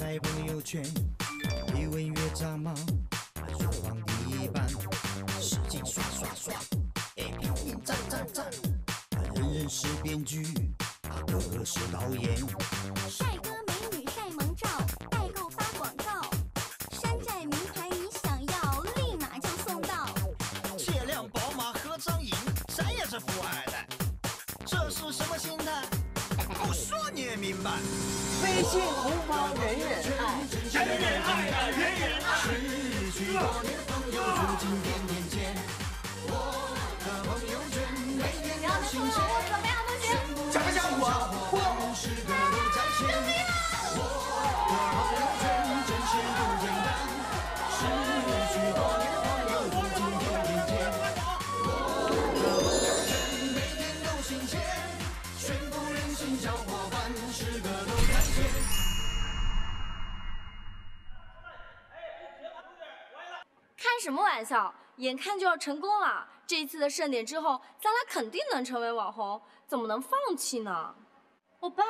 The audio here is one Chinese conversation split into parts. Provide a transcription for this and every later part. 来朋友圈，越问越炸毛，说谎第一班，使劲刷刷刷，拼命赞赞赞，人人是编剧，个个是导演，帅哥美女晒萌照，代购发广告，山寨名牌你想要，立马就送到。借辆宝马和张颖，咱也是富二代，这是什么心态？ 不说你也明白。微信红包人人爱，人人爱啊，人人爱。失去多年的朋友，如今天天见。我的朋友圈每天都新鲜。怎么样，同学？想不想我？我是个人在线。我的朋友圈真是不简单。失去多年的朋友，如今天天见。我的朋友圈每天都新鲜，全部。 小伙伴时刻都在线。开什么玩笑！眼看就要成功了，这一次的盛典之后，咱俩肯定能成为网红，怎么能放弃呢？欧巴，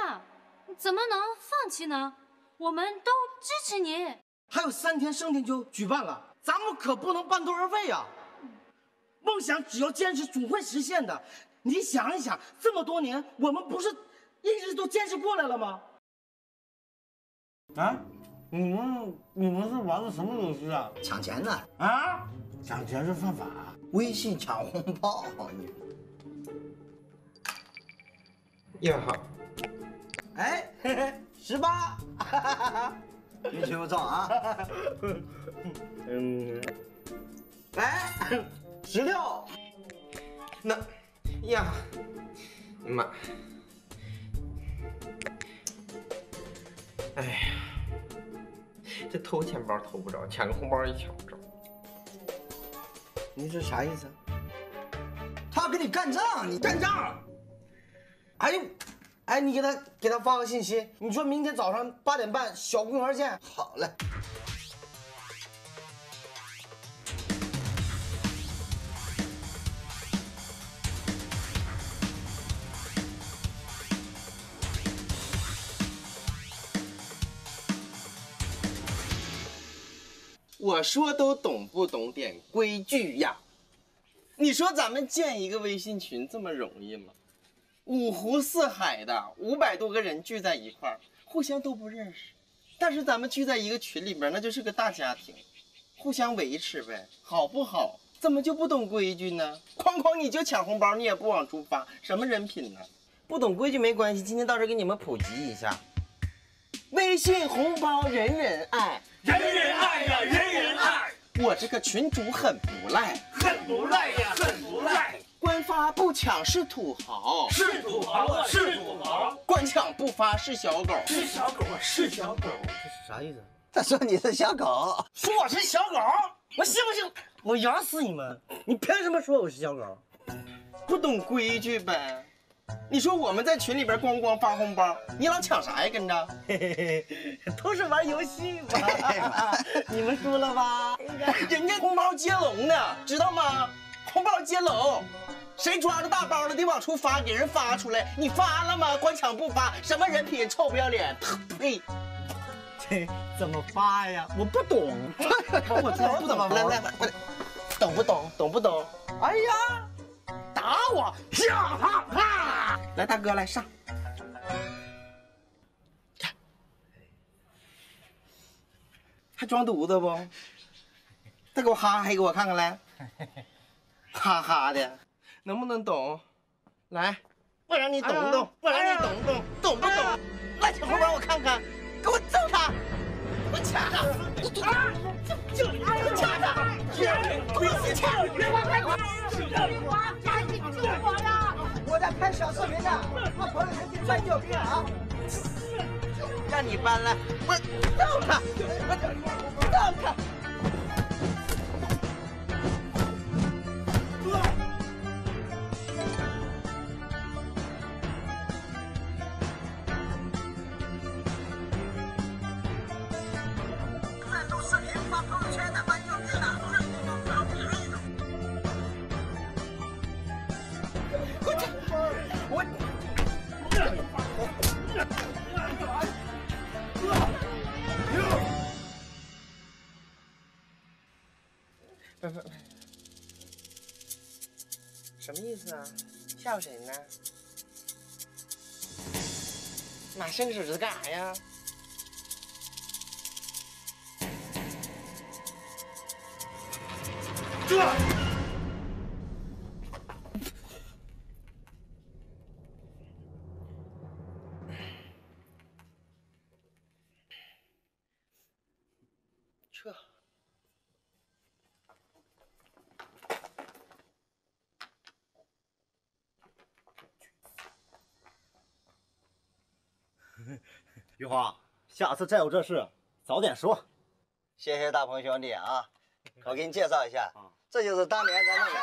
你怎么能放弃呢？我们都支持你。还有3天盛典就举办了，咱们可不能半途而废呀！梦想只要坚持，总会实现的。你想一想，这么多年，我们不是 一直都坚持过来了吗？啊，你们是玩的什么游戏啊？抢钱呢？啊，抢钱是犯法，微信抢红包你。呀哈，哎，18，别吹我造啊。来，16，那呀，妈。 哎呀，这偷钱包偷不着，抢个红包也抢不着。你这啥意思？他跟你干仗，你干仗。哎呦，哎，你给他发个信息，你说明天早上8点半小公园见。好嘞。我说都懂不懂点规矩呀？你说咱们建一个微信群这么容易吗？五湖四海的500多个人聚在一块儿，互相都不认识，但是咱们聚在一个群里边，那就是个大家庭，互相维持呗，好不好？怎么就不懂规矩呢？哐哐你就抢红包，你也不往出发，什么人品呢？不懂规矩没关系，今天到这给你们普及一下。 微信红包人人爱，人人爱呀，人人爱！我这个群主很不赖，很不赖呀，很不赖！官发不抢是土豪，是土豪啊，是土豪！官抢不发是小狗，是小狗啊，是小狗！这是啥意思？他说你是小狗，说我是小狗，我信不信？我咬死你们！你凭什么说我是小狗？不懂规矩呗。 你说我们在群里边咣咣发红包，你老抢啥呀？跟着，都是玩游戏嘛。你们输了吧？人家红包接龙呢，知道吗？红包接龙，谁抓着大包了得往出发，给人发出来。你发了吗？光抢不发，什么人品，臭不要脸！呸！这怎么发呀？我不懂，我真不懂。来来来，懂不懂？懂不懂？哎呀！ 打我！呀哈哈！来，大哥来上。还装犊子不？再给我哈哈给我看看来。哈哈的，能不能懂？来，我让你懂懂，我让你懂懂，懂不懂？来抢红包我看看，给我揍他！我掐他！我掐他！我掐！别往外滚！ 我在拍小视频呢，我朋友圈里真有病啊！让你搬来，我揍他，我揍他！在录视频发朋友圈的班有病啊！ 我。不，什么意思啊？笑谁呢？拿伸手指干啥呀？ 这，撤。余华，下次再有这事，早点说。谢谢大鹏兄弟啊，我给你介绍一下。嗯 这就是当年咱们俩。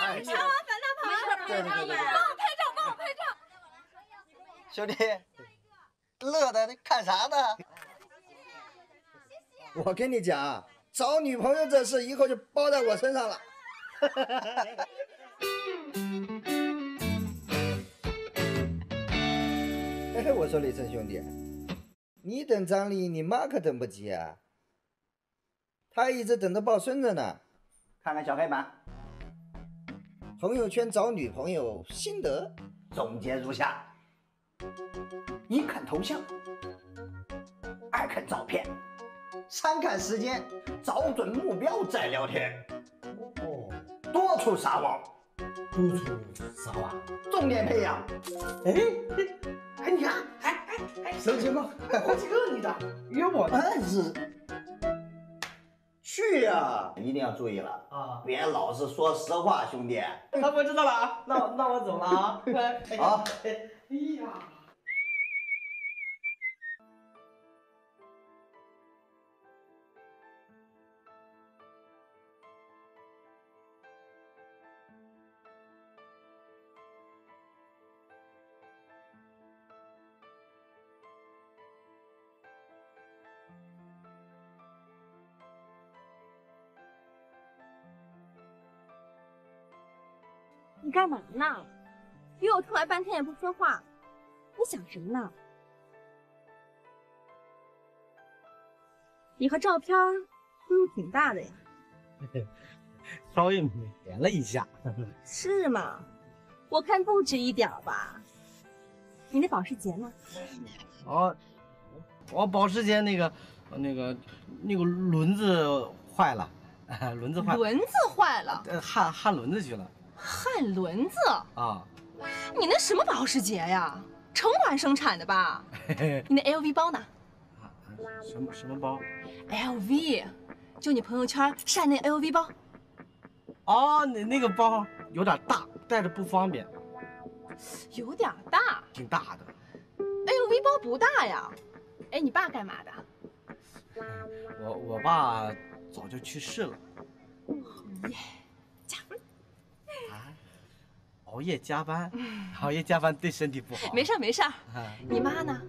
哎，长安反大鹏，长安反大鹏，帮我拍照，帮我拍照。兄弟，乐的看啥呢？我跟你讲，找女朋友这事以后就包在我身上了。哎，我说李晨兄弟，你等张丽，你妈可等不及啊。 他一直等着抱孙子呢，看看小黑板。朋友圈找女朋友心得总结如下：一看头像，二看照片，三看时间，找准目标再聊天。哦，多处撒网，多处撒网，重点培养。哎，哎你啊，哎，什么情况？好几个你的，约我那是。 去呀，一定要注意了啊！别老是说实话，兄弟。那我知道了啊，那我走了啊。好。哎呀，你干嘛呢？约我出来半天也不说话，你想什么呢？你和照片出入挺大的呀，稍微连了一下，是吗？我看不止一点吧。你的保时捷呢？哦，我保时捷那个轮子坏了，轮子坏了，焊轮子去了。 焊轮子啊！你那什么保时捷呀？城管生产的吧？你那 LV 包呢？啊，什么包 ？LV， 就你朋友圈晒那 LV 包。哦，那个包有点大，带着不方便。有点大？挺大的。LV 包不大呀。哎，你爸干嘛的？我爸早就去世了。耶。 熬夜加班对身体不好。没事儿。你妈呢？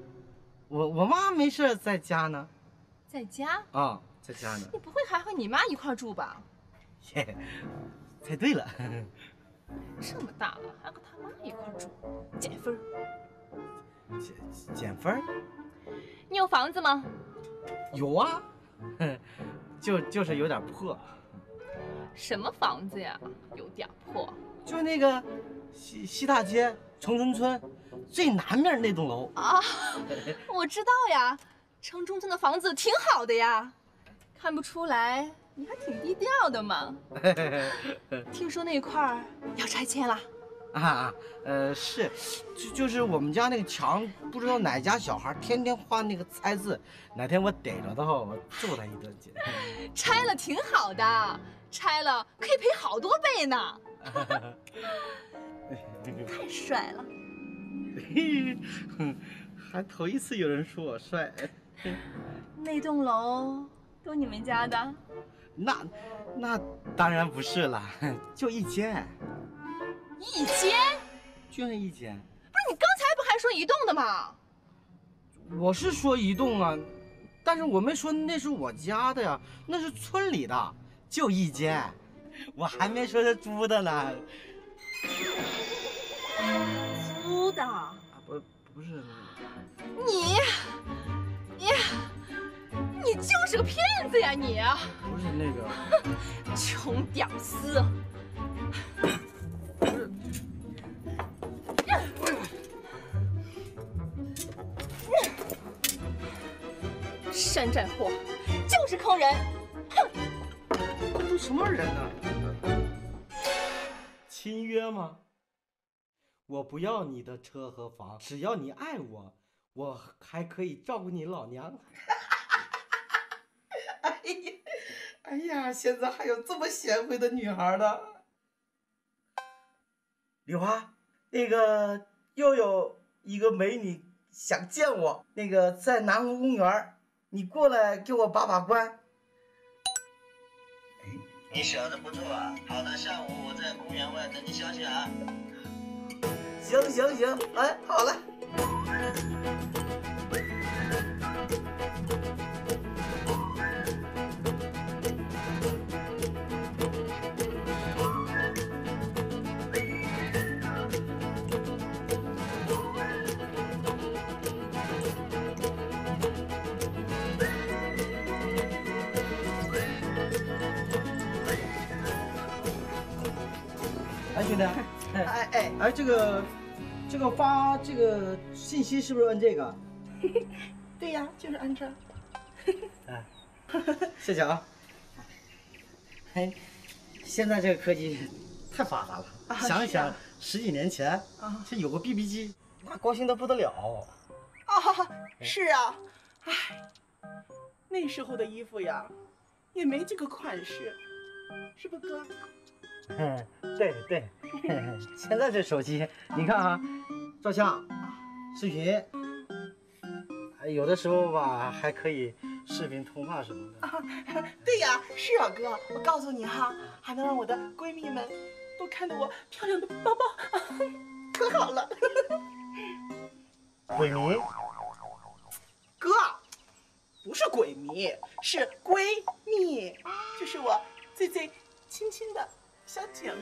我妈没事，在家呢。在家？啊，在家呢。你不会还和你妈一块住吧？耶，猜对了。这么大了还和他妈一块住，减分。减分？你有房子吗？有啊，就是有点破。什么房子呀？有点破。 就那个西大街城中村最南面那栋楼啊，我知道呀，城中村的房子挺好的呀，看不出来你还挺低调的嘛。听说那块儿要拆迁了啊？是，就是我们家那个墙，不知道哪家小孩天天画那个猜字，哪天我逮着的话，我揍他一顿。拆了挺好的，拆了可以赔好多倍呢。 太帅了！还头一次有人说我帅。那栋楼都你们家的？那当然不是了，就一间。一间？居然一间？不是你刚才不还说一栋的吗？我是说一栋啊，但是我没说那是我家的呀，那是村里的，就一间。 我还没说是租的呢，租的啊不是你，你你就是个骗子呀你！不是那个，穷屌丝。 山寨货，就是坑人！哼，这都什么人呢？亲约吗？我不要你的车和房，只要你爱我，我还可以照顾你老娘。哎呀，哎呀，现在还有这么贤惠的女孩呢！李华，那个又有一个美女想见我，那个在南湖公园。 你过来给我把把关。你想的不错啊，好的，下午我在公园外等你消息啊。行行行，哎，好了。兄弟，哎，这个发这个信息是不是按这个？对呀，就是按这。哎，谢谢啊。哎，现在这个科技太发达了，想一想十几年前啊，这有个 BB 机，那高兴的不得了。啊，是啊，哎，那时候的衣服呀，也没这个款式，是不哥？ 嗯，对对，现在这手机，你看啊，照相、视频，有的时候吧还可以视频通话什么的。啊、对呀、啊，是啊哥，我告诉你哈，还能让我的闺蜜们都看到我漂亮的包包，可好了。鬼迷？哥，不是鬼迷，是闺蜜，这是我最最亲亲的。 小姐妹，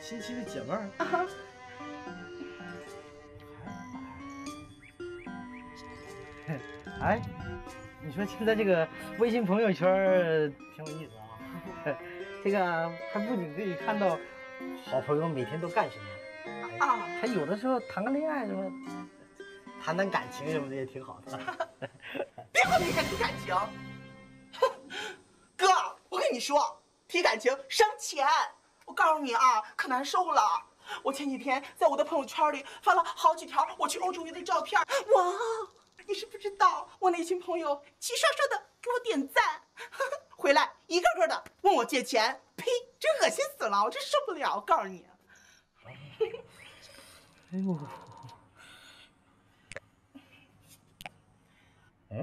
亲亲的姐妹儿啊！哎，你说现在这个微信朋友圈挺有意思啊，这个还不仅可以看到好朋友每天都干什么啊，还有的时候谈个恋爱什么，谈谈感情什么的也挺好的。别和你谈感情，哥，我跟你说。 提感情伤钱，我告诉你啊，可难受了。我前几天在我的朋友圈里发了好几条我去欧洲游的照片，哇，你是不知道，我那群朋友齐刷刷的给我点赞，回来一个个的问我借钱，呸，真恶心死了，我真受不了。我告诉你，哎呦，哎，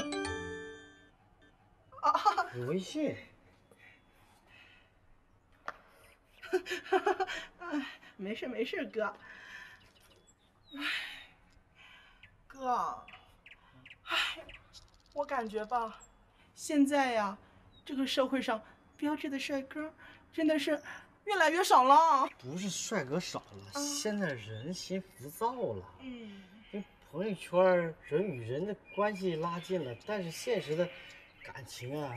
啊，有微信。 哈哈哈，哎，没事没事，哥。哎，哥，哎，我感觉吧，现在呀，这个社会上标致的帅哥真的是越来越少了。不是帅哥少了，现在人心浮躁了。嗯。这朋友圈人与人的关系拉近了，但是现实的感情啊，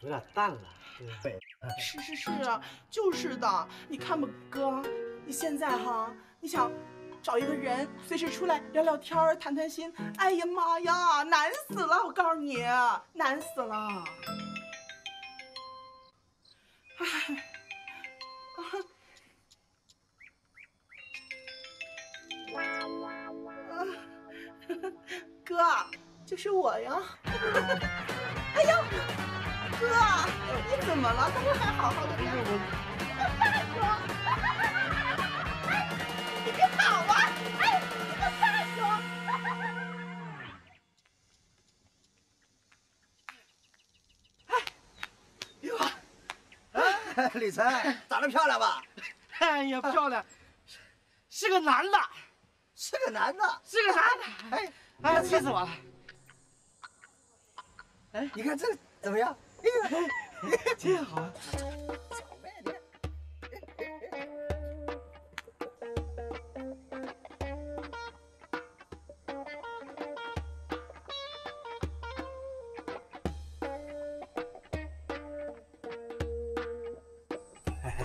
有点淡了，对不对？ 是是是啊，就是的。你看吧，哥，你现在哈，你想找一个人随时出来聊聊天儿、谈谈心，哎呀妈呀，难死了！我告诉你，难死了。哎，啊，哥，就是我呀！哎呀。 哥，你怎么了？怎么还好好的呀？哥，你别跑啊！哎，你个大哥！哎，李华，哎，李晨，长得漂亮吧？哎呀，漂亮，是个男的，是个男的，是个男的。哎，哎，气死我了！哎，你看这怎么样？ 这样好啊！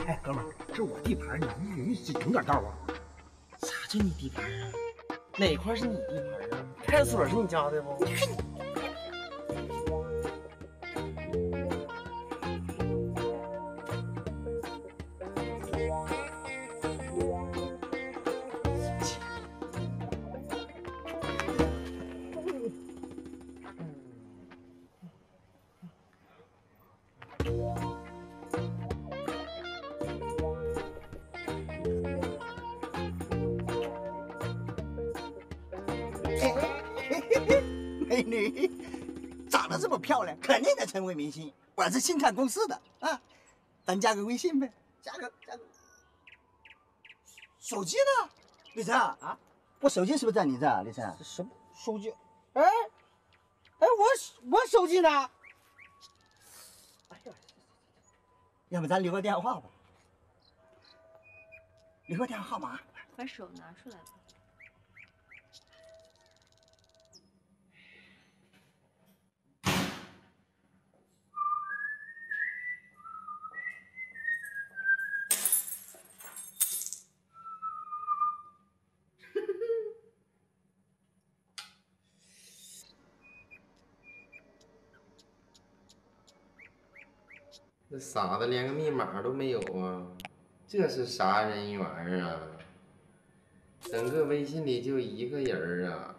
哎，哥们儿，这我地盘，你不允许整点道啊？啥叫你地盘啊？哪块是你地盘啊？派出所是你家的不？美女长得这么漂亮，肯定得成为明星。我是星探公司的啊，咱加个微信呗，加个。手机呢？李晨啊，我手机是不是在你这儿？李晨，什么手机？哎，我手机呢？哎呀，要不咱留个电话吧？留个电话号码。把手拿出来吧。 这傻子连个密码都没有啊！这是啥人缘啊？整个微信里就一个人啊！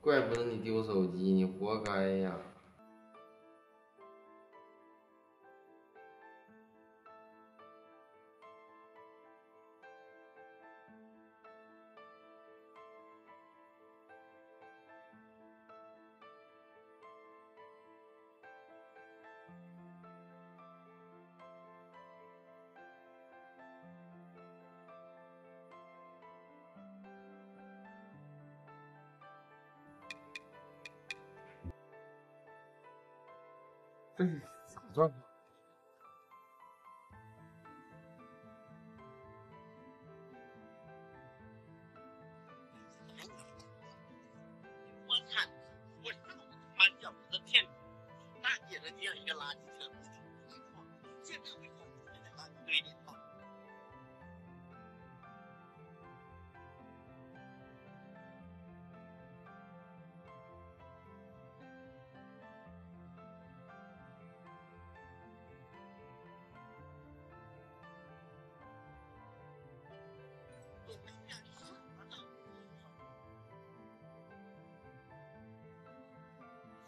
怪不得你丢手机，你活该呀！这是啥状况？我看，我知道他妈要不是骗子，那也是这样一个垃圾车，现在回头就在垃圾堆里头。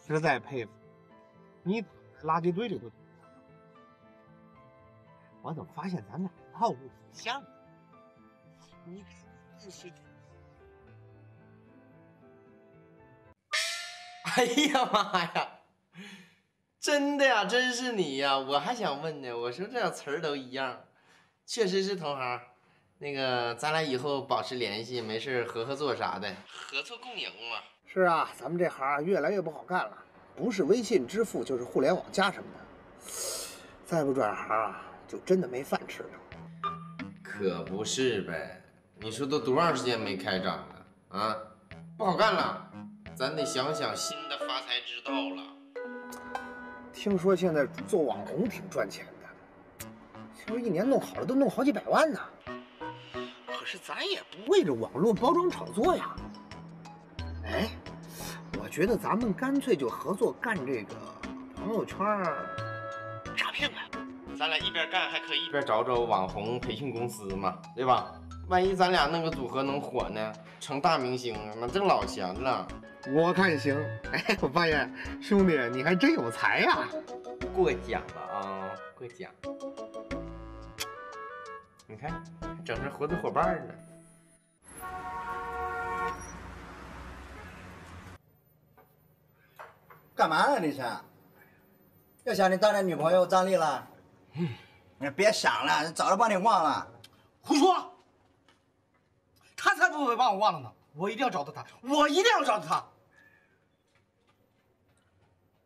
实在佩服，你躺在垃圾堆里头，我怎么发现咱俩套路挺像的？你真是……哎呀妈呀！真的呀，真是你呀！我还想问呢，我说这俩词儿都一样，确实是同行。那个，咱俩以后保持联系，没事合作啥的，合作共赢嘛。 是啊，咱们这行越来越不好干了，不是微信支付就是互联网加什么的，再不转行啊，就真的没饭吃了。可不是呗，你说都多长时间没开张了啊？不好干了，咱得想想新的发财之道了。听说现在做网红挺赚钱的，听说一年弄好了都弄好几百万呢。可是咱也不为了网络包装炒作呀。 哎，我觉得咱们干脆就合作干这个朋友圈诈骗吧。咱俩一边干还可以一边找找网红培训公司嘛，对吧？万一咱俩那个组合能火呢，成大明星那挣老钱了。我看行。哎，我发现兄弟你还真有才呀、啊！过奖了啊，过奖。你看，整成合作伙伴了。 干嘛呢，李晨？又想你当年女朋友张丽了？你别想了，早就帮你忘了。胡说！他才不会把我忘了呢！我一定要找到他，我一定要找到他！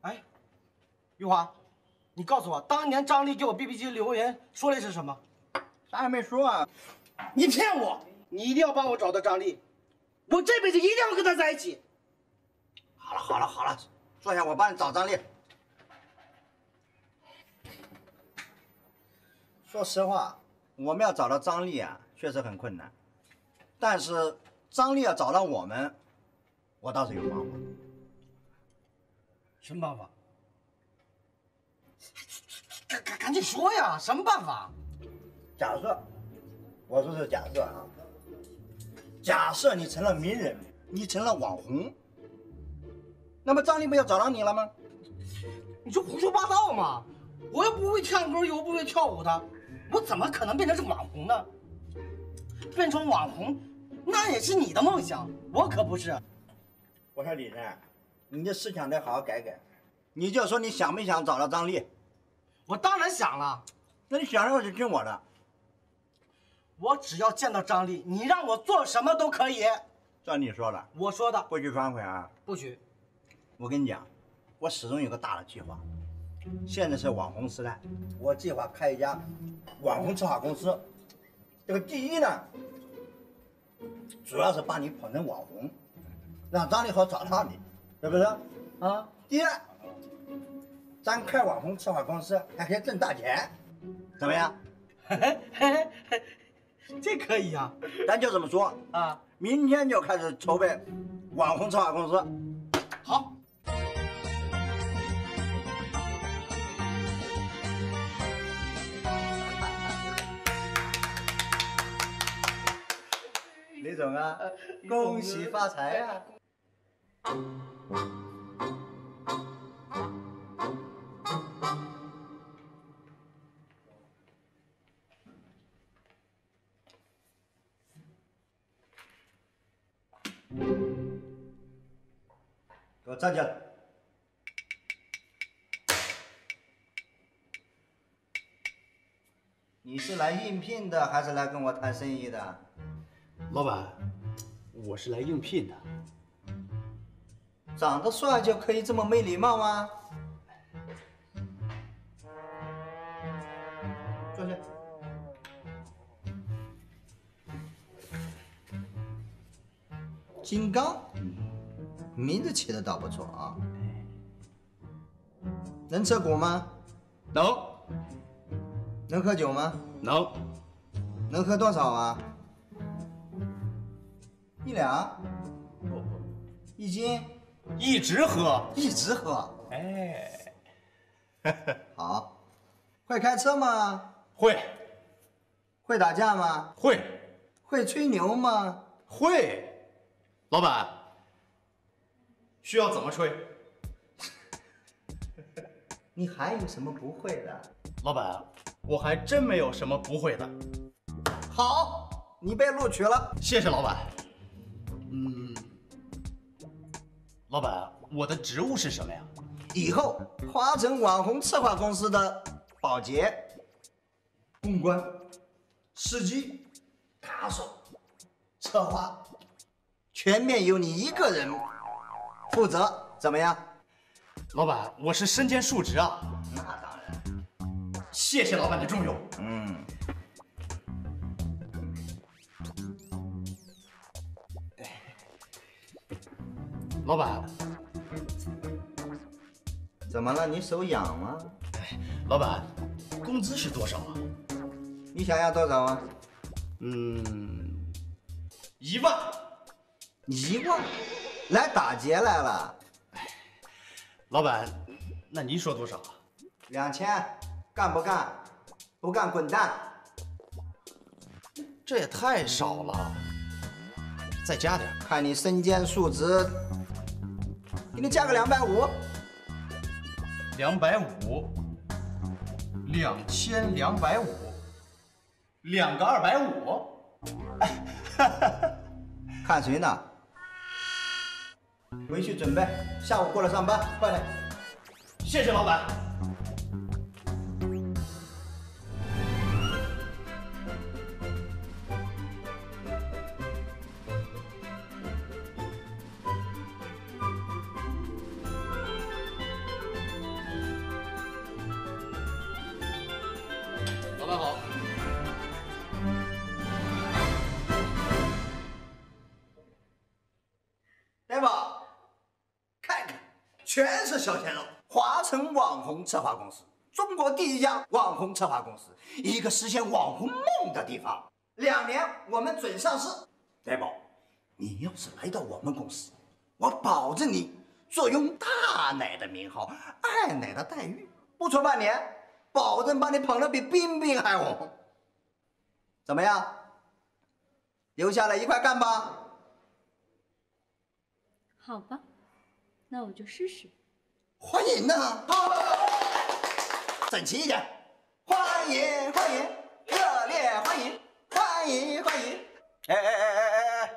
哎，玉华，你告诉我，当年张丽给我 BB 机留言说的是什么？啥也没说啊！你骗我！你一定要帮我找到张丽，我这辈子一定要跟她在一起。好了，好了，好了。 坐下，我帮你找张丽。说实话，我们要找到张丽啊，确实很困难。但是张丽要找到我们，我倒是有办法。什么办法？赶紧说呀！什么办法？假设，我说是假设啊。假设你成了名人，你成了网红，那么张丽不要找到你了吗？你就胡说八道嘛！我又不会唱歌，又不会跳舞的。 我怎么可能变成这个网红呢？变成网红，那也是你的梦想，我可不是。我说李晨，你这思想得好好改改。你就说你想没想找到张丽？我当然想了。那你想要就听我的。我只要见到张丽，你让我做什么都可以。这你说的，我说的，不许反悔啊！不许。我跟你讲，我始终有个大的计划。 现在是网红时代，我计划开一家网红策划公司。这个第一呢，主要是把你捧成网红，让张丽好找到你，是不是？啊。第二，咱开网红策划公司还可以挣大钱，怎么样？这可以啊，咱就这么说啊，明天就开始筹备网红策划公司。好。 李总啊，恭喜发财啊！给我站起来！你是来应聘的，还是来跟我谈生意的？ 老板，我是来应聘的。长得帅就可以这么没礼貌吗？坐下。金刚，名字起的倒不错啊。能吃苦吗？能。能喝酒吗？能。能喝多少啊？ 一两，不，一斤，一直喝，一直喝，哎，好，会开车吗？会，会打架吗？会，会吹牛吗？会，老板，需要怎么吹？你还有什么不会的？老板，我还真没有什么不会的。好，你被录取了，谢谢老板。 老板，我的职务是什么呀？以后华城网红策划公司的保洁、公关、司机、打手、策划，全面由你一个人负责，怎么样？老板，我是身兼数职啊。那当然，谢谢老板的重用。嗯。 老板，怎么了？你手痒吗？哎，老板，工资是多少啊？你想要多少啊？嗯，1万。1万？来打劫来了？哎，老板，那您说多少啊？2000，干不干？不干滚蛋！这也太少了，再加点。看你身兼数职。 给你加个250，250，2250，2个250，看谁呢？回去准备，下午过来上班，快点！谢谢老板。全是小鲜肉，华城网红策划公司。中国第一家网红策划公司，一个实现网红梦的地方。2年我们准上市。来宝，你要是来到我们公司，我保证你坐拥大奶的名号、二奶的待遇，不出半年，保证把你捧得比冰冰还红。怎么样？留下来一块干吧。好吧，那我就试试。欢迎呐！整齐一点，欢迎欢迎，热烈欢迎，欢迎欢迎。哎，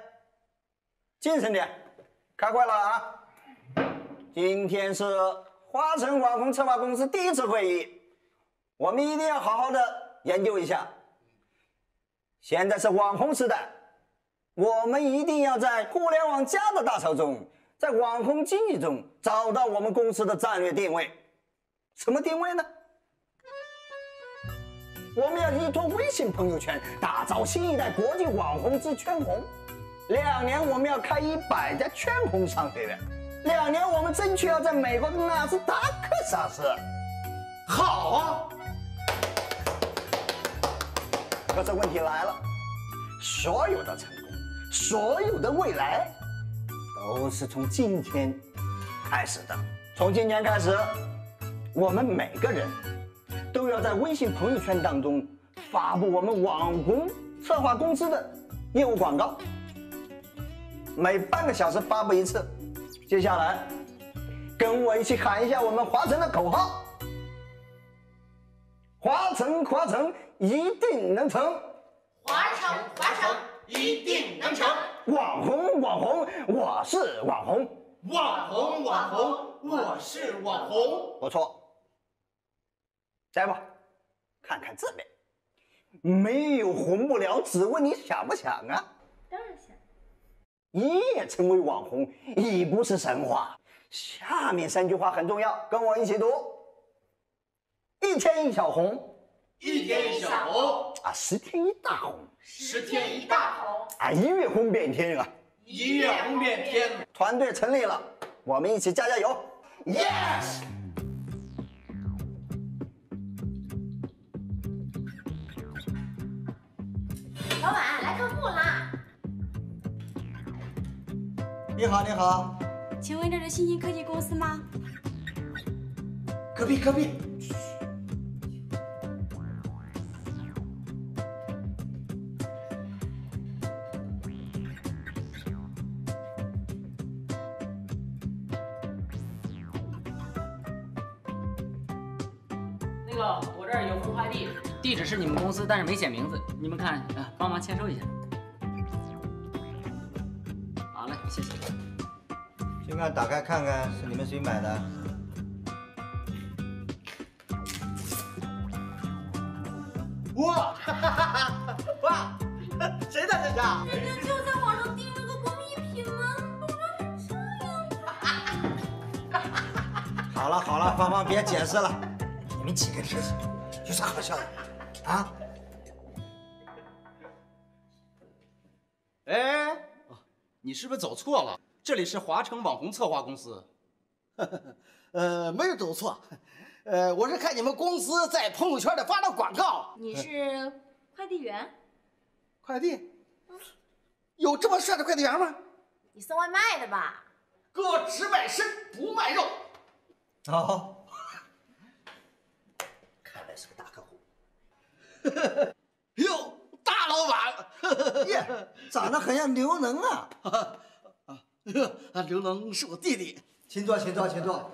精神点，开会了啊！今天是花城网红策划公司第一次会议，我们一定要好好的研究一下。现在是网红时代，我们一定要在互联网加的大潮中。 在网红经济中找到我们公司的战略定位，什么定位呢？我们要依托微信朋友圈打造新一代国际网红之圈红。2年我们要开100家圈红商学院，2年我们争取要在美国的纳斯达克上市。好啊！可是问题来了，所有的成功，所有的未来。 都是从今天开始的。从今天开始，我们每个人都要在微信朋友圈当中发布我们网红策划公司的业务广告，每半个小时发布一次。接下来，跟我一起喊一下我们华城的口号：华城，华城一定能成！华城，华城一定能成！ 网红，网红，我是网红。网红，网红，我是网红。不错，来吧，看看这边，没有红不了，只问你想不想啊？当然想。一夜成为网红已不是神话。下面3句话很重要，跟我一起读。1天1小红。 1天1小红啊，10天1大红，10天1大红啊，1月红遍天啊，1月红遍天。团队成立了，我们一起加加油 ！Yes。老板来客户啦！你好，你好，请问这是新兴科技公司吗？隔壁，隔壁。 我这儿有红快递，地址是你们公司，但是没写名字。你们看，帮忙签收一下。好嘞，谢谢。先看，打开看看，是你们谁买的？哇，哈哈哈！哇，谁的这是？人家就在网上订了个工艺品吗？怎么成这样子？好了好了，芳芳别解释了。 你们几个天使有啥好笑的啊？哎，你是不是走错了？这里是华城网红策划公司。没有走错，我是看你们公司在朋友圈里发了广告。你是快递员？快递？有这么帅的快递员吗？你送外卖的吧？哥只卖身不卖肉。好。 是个大客户，哟，大老板，耶，长得很像刘能啊！啊，刘能是我弟弟。请坐，请坐，请坐。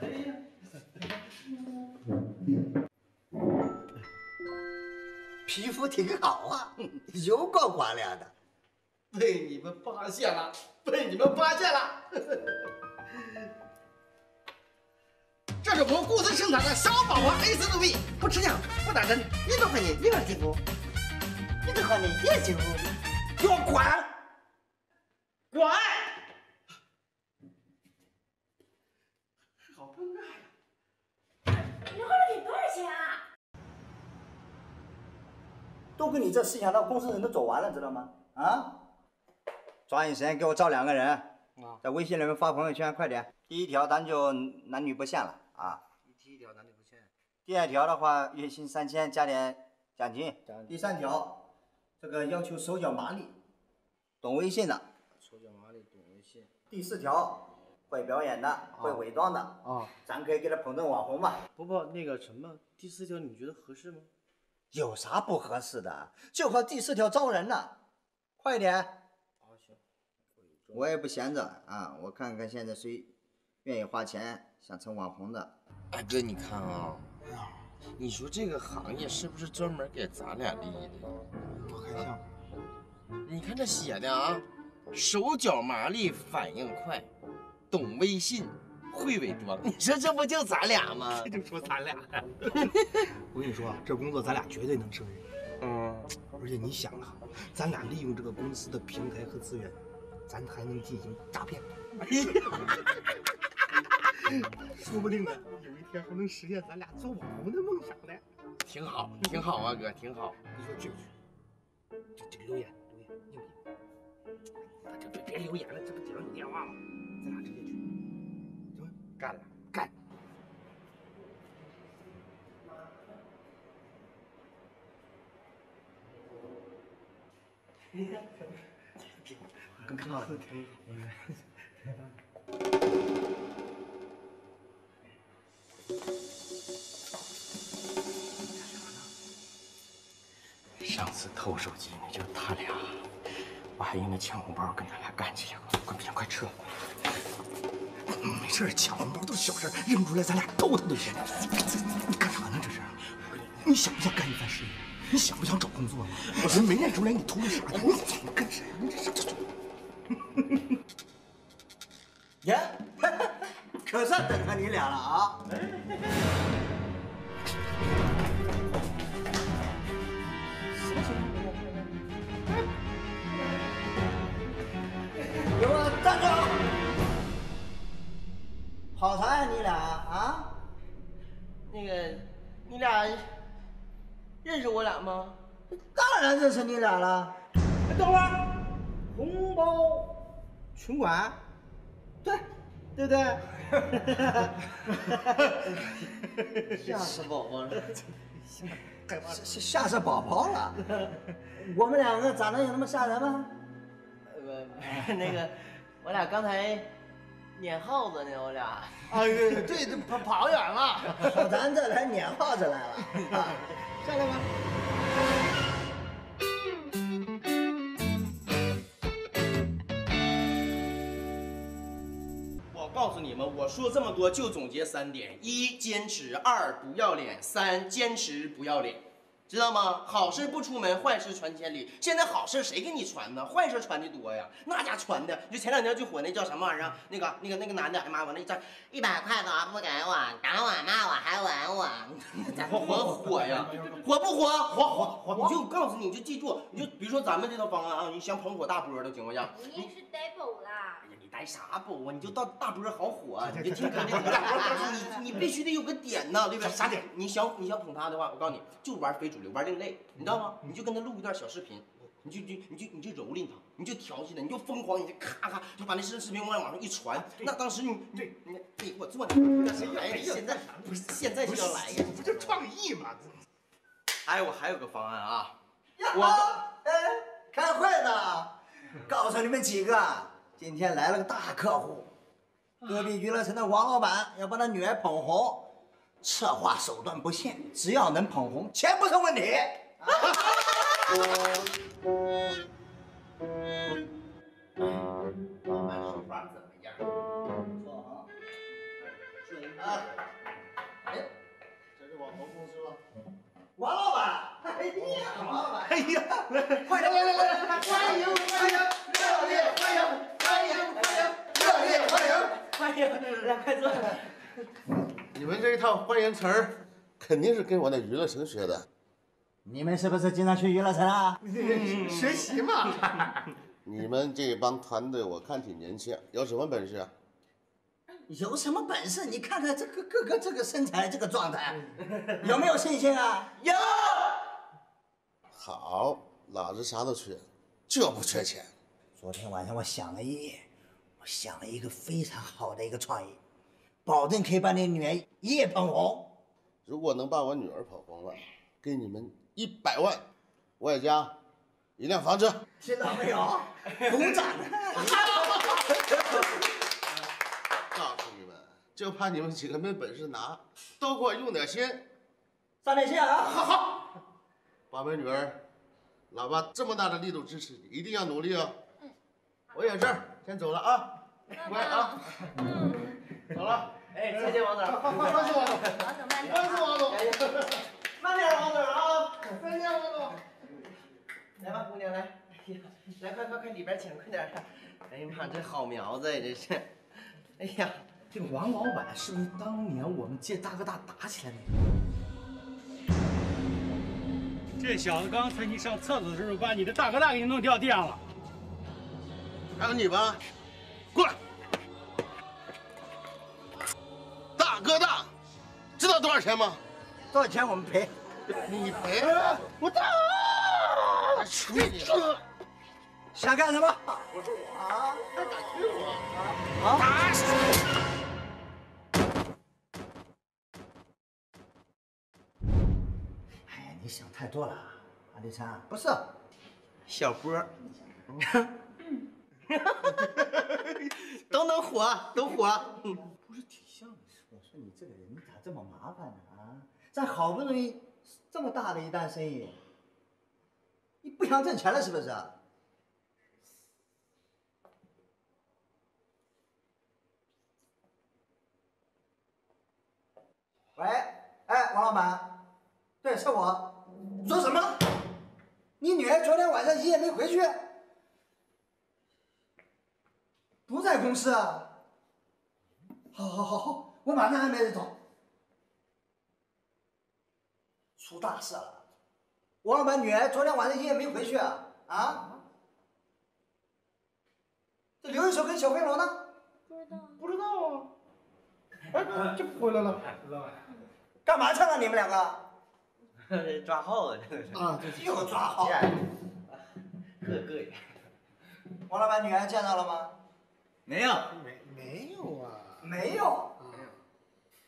哎呀，皮肤挺好啊，油光滑亮的。被你们发现了，被你们发现了。这是我们公司生产的小宝宝 A4 不吃药，不打针，一顿换你一个几乎，一顿换你一个几乎，给我滚！滚！好尴尬呀！你花了你多少钱啊？都跟你这思想到公司人都走完了，知道吗？啊！抓紧时间给我招2个人，在微信里面发朋友圈，快点！第1条咱就男女不限了。 啊！第1条男女不限，第二条的话，月薪3000加点奖金。第三条，这个要求手脚麻利，懂微信的。手脚麻利，懂微信。第四条，会表演的，会伪装的。啊，咱可以给他捧成网红吧？不，那个什么，第四条你觉得合适吗？有啥不合适的？就靠第四条招人呢，快点！啊，行，我也不闲着啊，我看看现在谁愿意花钱想成网红的。哎哥，你看啊，你说这个行业是不是专门给咱俩利益的？我看一下，你看这写的啊，手脚麻利，反应快，懂微信。 会伪装，你说这不就咱俩吗？这就说咱俩。我跟你说啊，这工作咱俩绝对能胜任。嗯，而且你想啊，咱俩利用这个公司的平台和资源，咱还能进行诈骗。说不定呢，有一天还能实现咱俩做网红的梦想呢。挺好，挺好啊，哥，挺好。你说去不去？这留言，硬不硬？这别留言了，这不顶你电话吗？咱俩直接去。 干了，干！更好的，上次偷手机那就是他俩，我还应该抢红包跟他俩干起来了，快别快撤！ 没事，抢红包都是小事，扔出来咱俩斗斗就行。你干啥呢？这是？你想不想干一番事业？你想不想找工作呢？我说没认出来你秃噜啥的，你干啥呢？这是。耶，可算等上你俩了啊！给我站住！ 好啥呀，你俩啊？那个，你俩认识我俩吗？当然认识你俩了。哎，等会儿，红包存款，对不对？吓死宝宝了！吓死宝宝了！我们两个长得有那么吓人吗？那个，我俩刚才。 撵耗子呢，我俩。哎呀，对，这跑远了，跑咱这来撵耗子来了。啊、下来吧。我告诉你们，我说这么多就总结3点：一、坚持；二、不要脸；三、坚持不要脸，知道吗？好事不出门，坏事传千里。现在好事谁给你传呢？坏事传的多呀，那家传的。就前2天就火那叫什么玩意儿？那个男的，哎妈，我那一张100块咋、啊、不给我？打我骂我还玩我，火呀，火不火？火！你就告诉你，你就记住，你就比如说咱们这套方案啊，你想捧火大波的情况下，你是逮宝啦。哎呀，你逮啥宝啊？你就到大波好火、啊，你就听肯定大波，你必须得有个点呐，对不对？啥点？你想捧他的话，我告诉你就玩非主流，玩另类，你知道吗？你就跟他录一段小视频。 你就蹂躏他，你就调戏他，你就疯狂，你就咔咔就把那视频往上一传。那当时你给我做那啥呀？现在就要来呀？不就创意吗？哎，我还有个方案啊！我开会呢，告诉你们几个，今天来了个大客户，隔壁娱乐城的王老板要把他女儿捧红，策划手段不限，只要能捧红，钱不成问题。 哎，手法怎么样？不错啊，准啊！哎，这是网红公司吗？王老板，哎呀，王老板，哎呀，快点，来，欢迎，欢迎，热烈欢迎，欢迎，欢迎，热烈欢迎，欢迎，来，快坐。你们这一套欢迎词儿，肯定是跟我那娱乐城学的。 你们是不是经常去娱乐城啊？学习嘛。你们这帮团队我看挺年轻，有什么本事啊？有什么本事？你看看这个哥哥这个身材，这个状态，有没有信心啊？有。好，老子啥都缺，就不缺钱。昨天晚上我想了一夜，我想了一个非常好的一个创意，保证可以把你女儿一夜捧红。如果能把我女儿跑光了，给你们100万，外加1辆房子。听到没有？鼓掌！告诉你们，就怕你们几个没本事拿，都给我用点心。上点心啊！好好，把我女儿，老爸这么大的力度支持你，一定要努力哦。嗯，我也是，先走了啊。乖啊，嗯，走了。 哎，再见，王总！放心，王总，放心，王总，慢点，王总啊！再见，王总。来吧，姑娘，来，哎呀，来，快，里边请，快点！哎呀妈，这好苗子呀，这是！哎呀，这个王老板是不是当年我们借大哥大打起来的？这小子刚才你上厕所的时候，把你的大哥大给你弄掉地上了。还有你吧，过来。 大哥大，知道多少钱吗？多少钱我们赔？你赔？我打！你想干什么？我说我啊，还敢追我啊？打死！哎呀，你想太多了，阿丽珊。不是，小波。都能火，都火。不是挺像的。 我说你这个人咋这么麻烦呢？啊，咱好不容易这么大的一单生意，你不想挣钱了是不是？喂，哎，王老板，对，是我。说什么？你女儿昨天晚上一夜没回去，不在公司啊？好。 我马上安排人走。出大事了！王老板女儿昨天晚上一夜没回去啊！啊？这刘一手跟小飞龙呢？不知道。不知道啊！哎，这不回来了。干嘛去了？你们两个？抓耗子，这是。啊，又抓耗子。膈应。王老板女儿见到了吗？没有。没有啊。没有。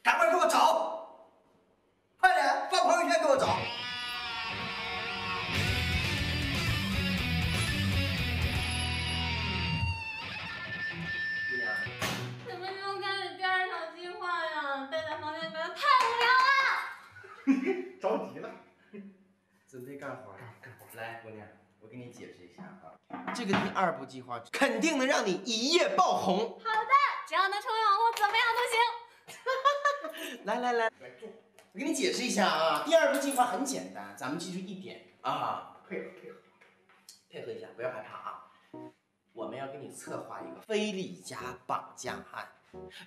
赶快给我找！快点发朋友圈给我找！姑娘，什么时候开始第2场计划呀？待在房间边太无聊了。着急了，准备干活。干活！来，姑娘，我给你解释一下啊，这个第2步计划肯定能让你一夜爆红。好的，只要能成为网红，怎么样都行。 来，坐。我给你解释一下啊，第2步计划很简单，咱们记住1点啊，配合一下，不要害怕啊。我们要给你策划一个非礼家绑架案，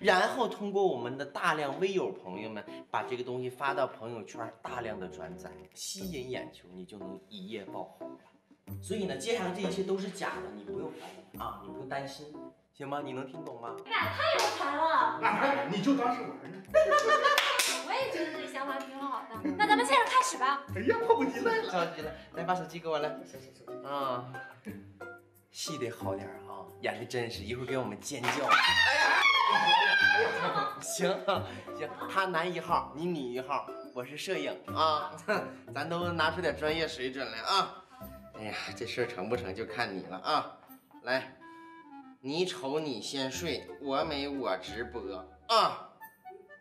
然后通过我们的大量微友朋友们把这个东西发到朋友圈，大量的转载，吸引眼球，你就能一夜爆红了。所以呢，接下来这一切都是假的，你不用烦心啊，你不用担心。 行吗？你能听懂吗？你俩太有才了！那你就当是玩呢。我也觉得这想法挺好的。那咱们现在开始吧。哎呀，迫不及待了，着急了！来，把手机给我来。手机。啊，戏得好点啊，演得真实，一会儿给我们尖叫。行，他男1号，你女1号，我是摄影啊，咱都拿出点专业水准来啊。哎呀，这事儿成不成就看你了啊！来。 你瞅你先睡，我美我直播啊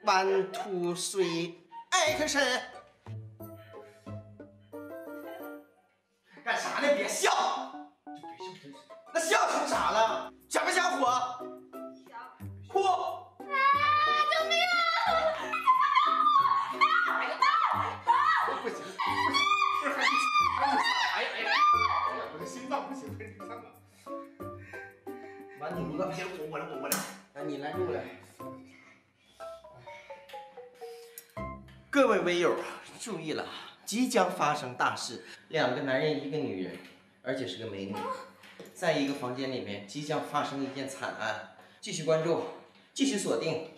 1, 2, 3，action！ 干啥呢？别笑，就别笑真是。那笑成啥了？想不想火？想。哭。啊！救命啊！不行，哎呀！我的心脏不行，太伤了。 完犊子！别我来，那你来过来。各位微友注意了，即将发生大事，2个男人1个女人，而且是个美女，在一个房间里面即将发生一件惨案。继续关注，继续锁定。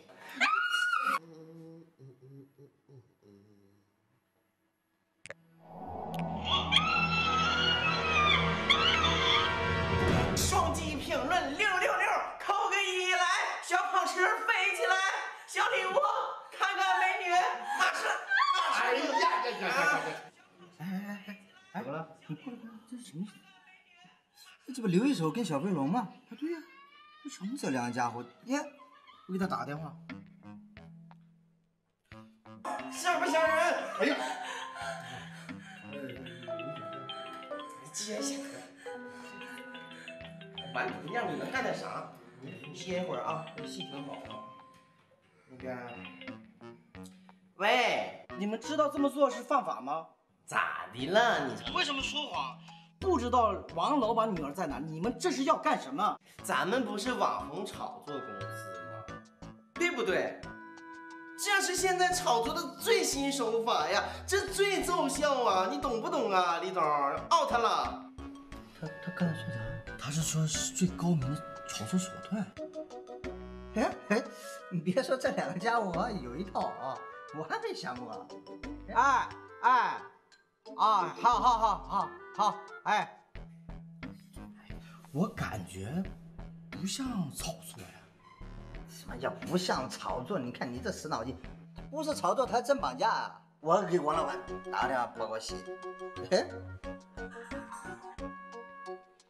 双击评论6。 小跑车飞起来，小礼物，看看美女，马上。哎呀呀呀呀！哎，怎么了？你过来过来，这是什么？这不刘一手跟小飞龙吗？啊，对呀，这什么这两家伙？耶，我给他打个电话。吓不吓人？哎呀！ 接一下，满你那样你能干点啥？你歇一会儿啊，你戏挺好啊。那边，喂，你们知道这么做是犯法吗？咋的了？你为什么说谎？不知道王老板女儿在哪？你们这是要干什么？咱们不是网红炒作公司吗？对不对？ 这是现在炒作的最新手法呀，这最奏效啊！你懂不懂啊，李总 ？out 了。他刚才说啥？他是说是最高明的炒作手段。哎，你别说这两个家伙有一套啊，我还没想过。好，哎，我感觉不像炒作呀。 什么叫不像炒作？你看你这死脑筋，不是炒作，他真绑架啊！我给王老板打电话报个喜。哎，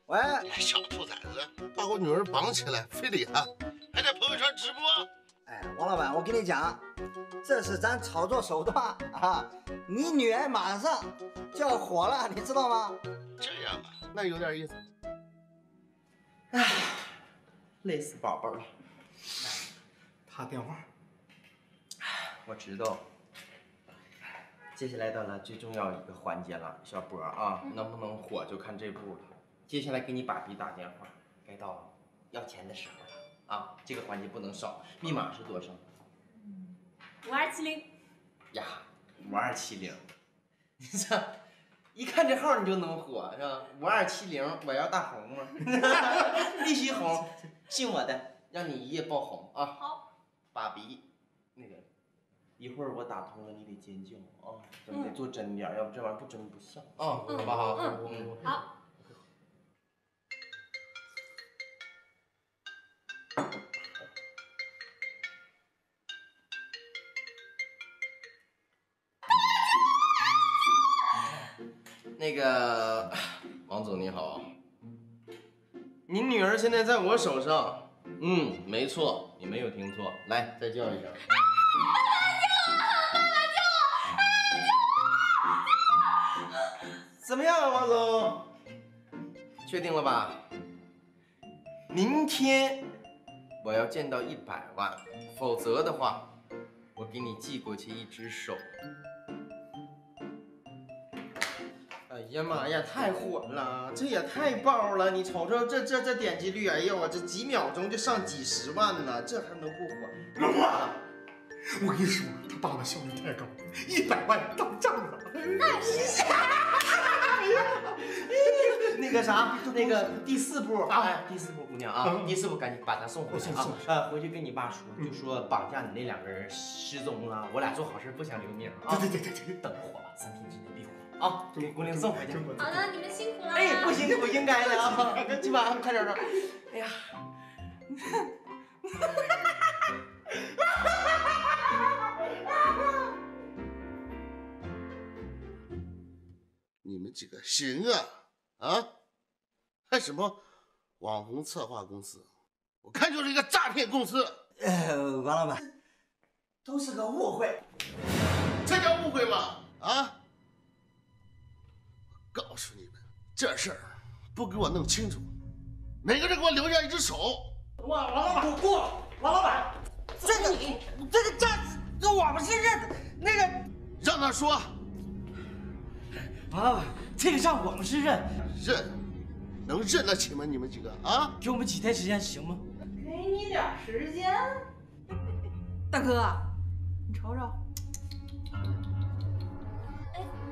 喂，小兔崽子，把我女儿绑起来，非礼她，还在朋友圈直播。哎，王老板，我跟你讲，这是咱炒作手段啊！你女儿马上就要火了，你知道吗？这样啊，那有点意思。哎，累死宝宝了。 他电话，我知道。接下来到了最重要一个环节了，小波啊，能不能火就看这步了。接下来给你爸比打电话，该到要钱的时候了啊！这个环节不能少。密码是多少？5270。呀，5270，你这一看这号你就能火是吧？5270，我要大红啊，必须红，信我的。 让你一夜爆红啊！好，爸比，那个，一会儿我打通了，你得尖叫啊！咱们得做真点，要不这玩意不真不像啊，好不好？好。那个，王总你好，你女儿现在在我手上。 嗯，没错，你没有听错。来，再叫一声。妈妈救我！怎么样啊，王总？确定了吧？明天我要见到100万，否则的话，我给你寄过去一只手。哎呀妈呀，太火了，这也太爆了！你瞅瞅这点击率，哎呀，我这几秒钟就上几十万呢，这还能不火？老婆，我跟你说，他爸爸效率太高，100万到账了。那个啥，那个第4步，哎，第4步，姑娘啊，第4步，赶紧把他送回去啊！回去跟你爸说，就说绑架你那两个人失踪了，我俩做好事不想留名啊！对，等火吧，3天之内必火。 啊，给姑娘送回去。好的，你们辛苦了。哎，不辛苦，应该的啊。去吧，快点儿。哎呀，你们几个行啊啊！还什么网红策划公司，我看就是一个诈骗公司。王老板，都是个误会。这叫误会吗？啊？ 告诉你们，这事儿不给我弄清楚，每个人给我留下一只手。王老板，给我，王老板，这我们是认那个，让他说。王老板，这个账我们是认，能认得起吗？你们几个啊？给我们几天时间行吗？给你点时间，大哥，你瞅瞅。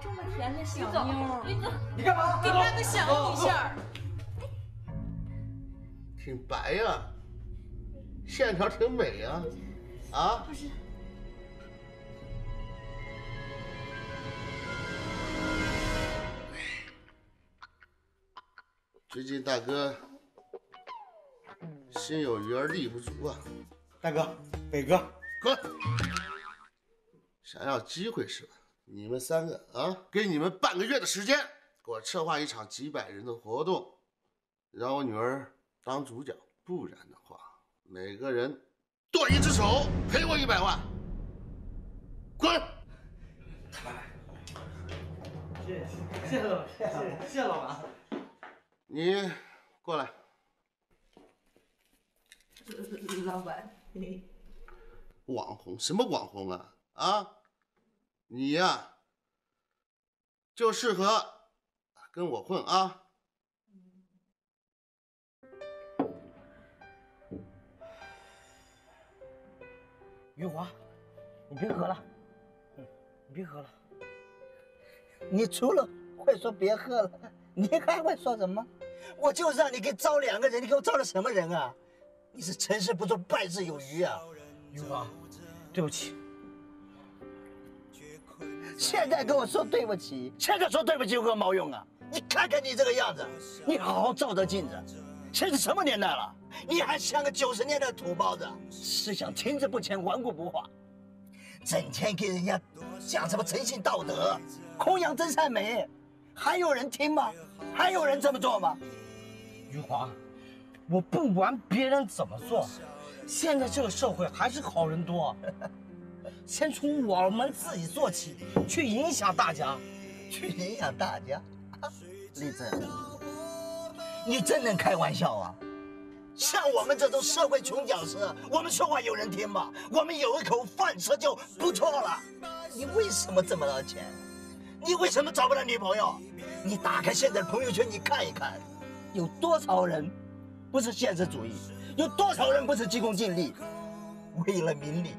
这么甜的小妞，你干嘛？给大哥想一下，挺白呀，线条挺美呀，啊？不是。最近大哥心有余而力不足啊。大哥，北哥，哥，想要机会是吧？你们三个啊，给你们半个月的时间，给我策划一场几百人的活动，让我女儿当主角。不然的话，每个人剁一只手，赔我100万。滚！谢谢老板，谢谢老板。你过来。老板，你网红什么网红啊？啊！ 你呀、就适合跟我混啊！余华，你别喝了，你别喝了。你除了会说别喝了，你还会说什么？我就让你给招2个人，你给我招了什么人啊？你是成事不足败事有余啊！余华，对不起。 现在跟我说对不起，现在说对不起有个毛用啊！你看看你这个样子，你好好照照镜子。现在什么年代了，你还像个90年代的土包子，思想停滞不前，顽固不化，整天给人家讲什么诚信道德，弘扬真善美，还有人听吗？还有人这么做吗？余华，我不管别人怎么做，现在这个社会还是好人多。先从我们自己做起，去影响大家，去影响大家。立正，你真能开玩笑啊！像我们这种社会穷讲师，我们说话有人听吗？我们有一口饭吃就不错了。你为什么挣不到钱？你为什么找不到女朋友？你打开现在的朋友圈，你看一看，有多少人不是现实主义？有多少人不是急功近利？为了名利。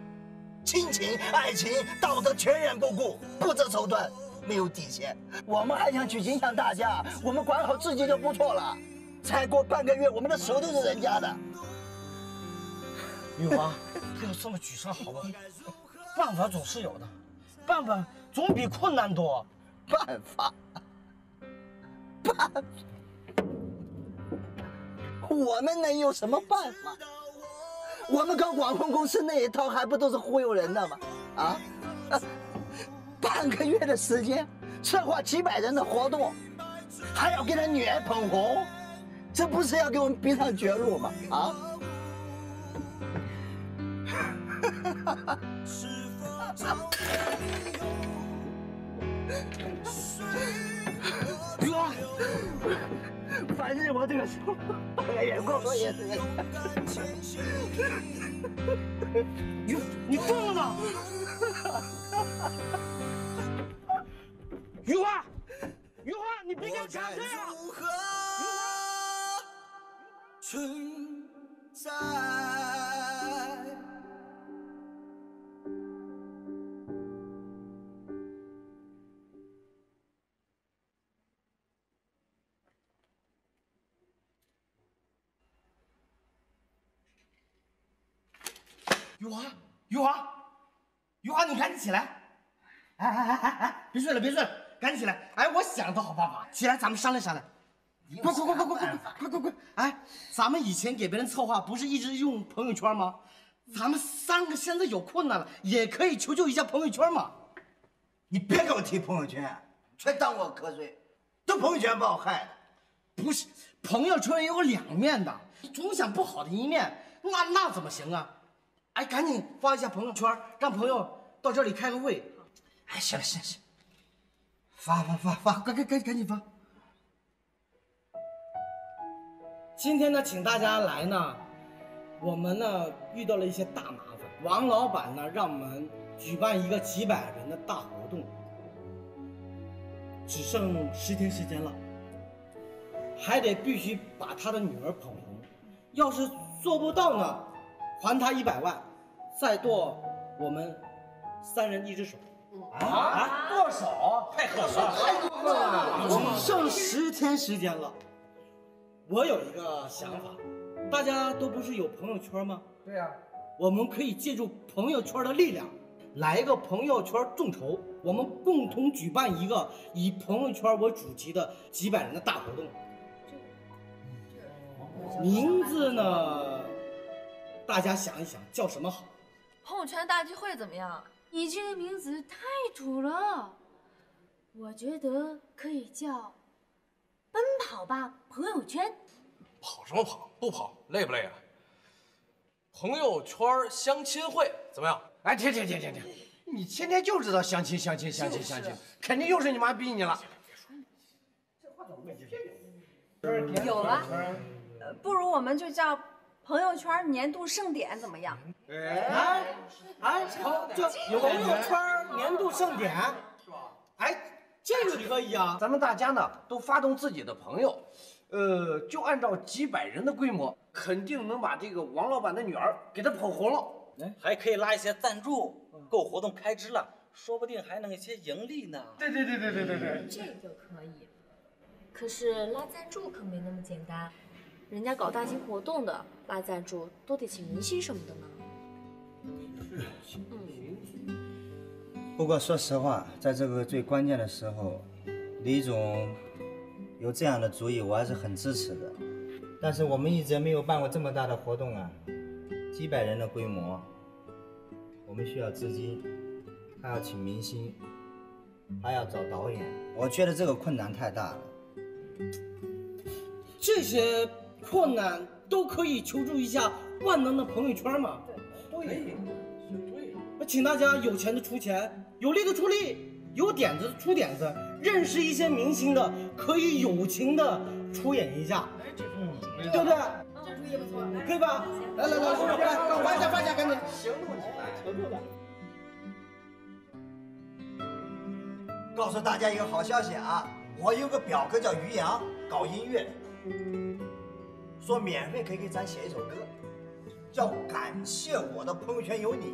亲情、爱情、道德全然不顾，不择手段，没有底线。我们还想去影响大家，我们管好自己就不错了。再过半个月，我们的手都是人家的。女王，不要这么沮丧好吗？办法总是有的，办法总比困难多。办法，我们能有什么办法？ 我们搞网红公司那一套，还不都是忽悠人的吗？半个月的时间，策划几百人的活动，还要给他女儿捧红，这不是要给我们逼上绝路吗？啊！反正我这个手半个月过后也是。你疯了！余华，余华，你别跟我讲这样。余华，余华，余华，你赶紧起来！哎，别睡了，别睡了，赶紧起来！哎，我想了个好办法，起来咱们商量商量。快！哎，咱们以前给别人策划，不是一直用朋友圈吗？咱们3个现在有困难了，也可以求救一下朋友圈嘛。你别给我提朋友圈，全当我瞌睡，都朋友圈把我害的。不是，朋友圈也有2面的，总想不好的一面，那怎么行啊？ 哎，赶紧发一下朋友圈，让朋友到这里开个会。哎，行，发，赶紧发！今天呢，请大家来呢，我们呢遇到了一些大麻烦。王老板呢让我们举办一个几百人的大活动，只剩10天时间了，还得必须把他的女儿捧红。要是做不到呢？ 还他100万，再剁我们3人一只手。啊！剁手太狠了，太过分了！只剩10天时间了，我有一个想法，大家都不是有朋友圈吗？对呀，我们可以借助朋友圈的力量，来一个朋友圈众筹，我们共同举办一个以朋友圈为主题的几百人的大活动。名字呢？ 大家想一想，叫什么好？朋友圈大聚会怎么样？你这个名字太土了。我觉得可以叫“奔跑吧朋友圈”。跑什么跑？不跑，累不累啊？朋友圈相亲会怎么样？哎，停！你天天就知道相亲，肯定又是你妈逼你了。别说你，这话怎么没听？有了，不如我们就叫。 朋友圈年度盛典怎么样？哎，这朋友圈年度盛典是吧？哎，这个可以啊！咱们大家呢都发动自己的朋友，就按照几百人的规模，肯定能把这个王老板的女儿给他捧红了。还可以拉一些赞助，够活动开支了，说不定还能一些盈利呢。对，这就可以。可是拉赞助可没那么简单。 人家搞大型活动的拉赞助都得请明星什么的呢。不过说实话，在这个最关键的时候，李总有这样的主意，我还是很支持的。但是我们一直没有办过这么大的活动啊，几百人的规模，我们需要资金，还要请明星，还要找导演，我觉得这个困难太大了。这些。 困难都可以求助一下万能的朋友圈嘛？对，请大家有钱的出钱，有力的出力，有点子的出点子，认识一些明星的可以友情的出演一下，对不对？这主意不错，可以吧？来，发一下，赶紧行动起来，求助了！告诉大家一个好消息啊，我有个表哥叫于洋，搞音乐。 说免费可以给咱写一首歌，叫《感谢我的朋友圈有你》。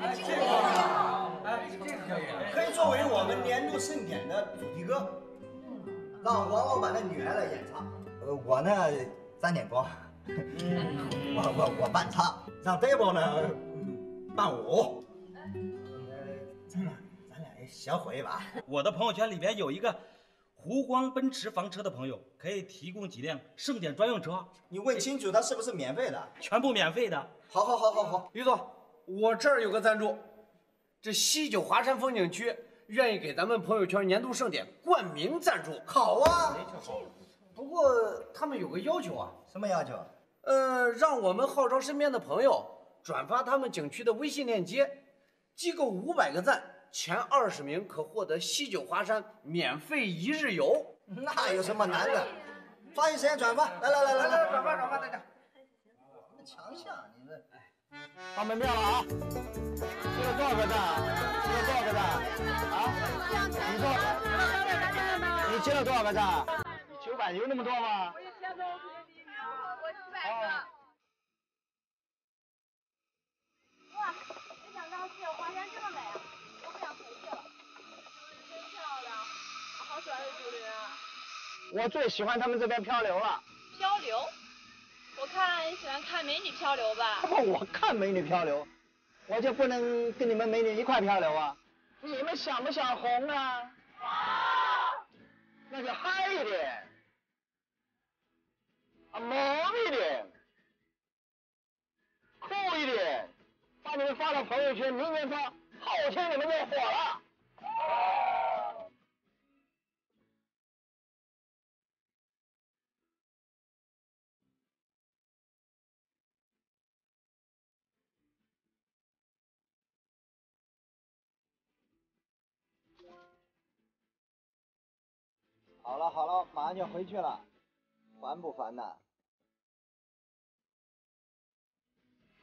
哎，这个好，哎，这个可以，可以作为我们年度盛典的主题歌，让王老板的女儿来演唱。我呢沾点光，我伴唱，让 Debo 呢伴舞。咱俩小火一把。我的朋友圈里面有一个。 湖光奔驰房车的朋友可以提供几辆盛典专用车，你问清楚它是不是免费的，全部免费的。好，于总，我这儿有个赞助，这西九华山风景区愿意给咱们朋友圈年度盛典冠名赞助。好啊，不过他们有个要求啊，什么要求？让我们号召身边的朋友转发他们景区的微信链接，积够500个赞。 前20名可获得西九华山免费1日游，那有什么难的？抓紧时间转发，来，转发，大家。我们强项，你们。发门票了啊！这个多少个赞？啊？你接了多少个赞？900有那么多吗？我一千多，我700个。 我最喜欢他们这边漂流了。漂流？我看你喜欢看美女漂流吧。我看美女漂流，我就不能跟你们美女一块漂流啊？你们想不想红啊？那就嗨一点，萌一点，酷一点，把你们发到朋友圈，明年发，后天你们就火了。 好了，马上就回去了，烦不烦呐？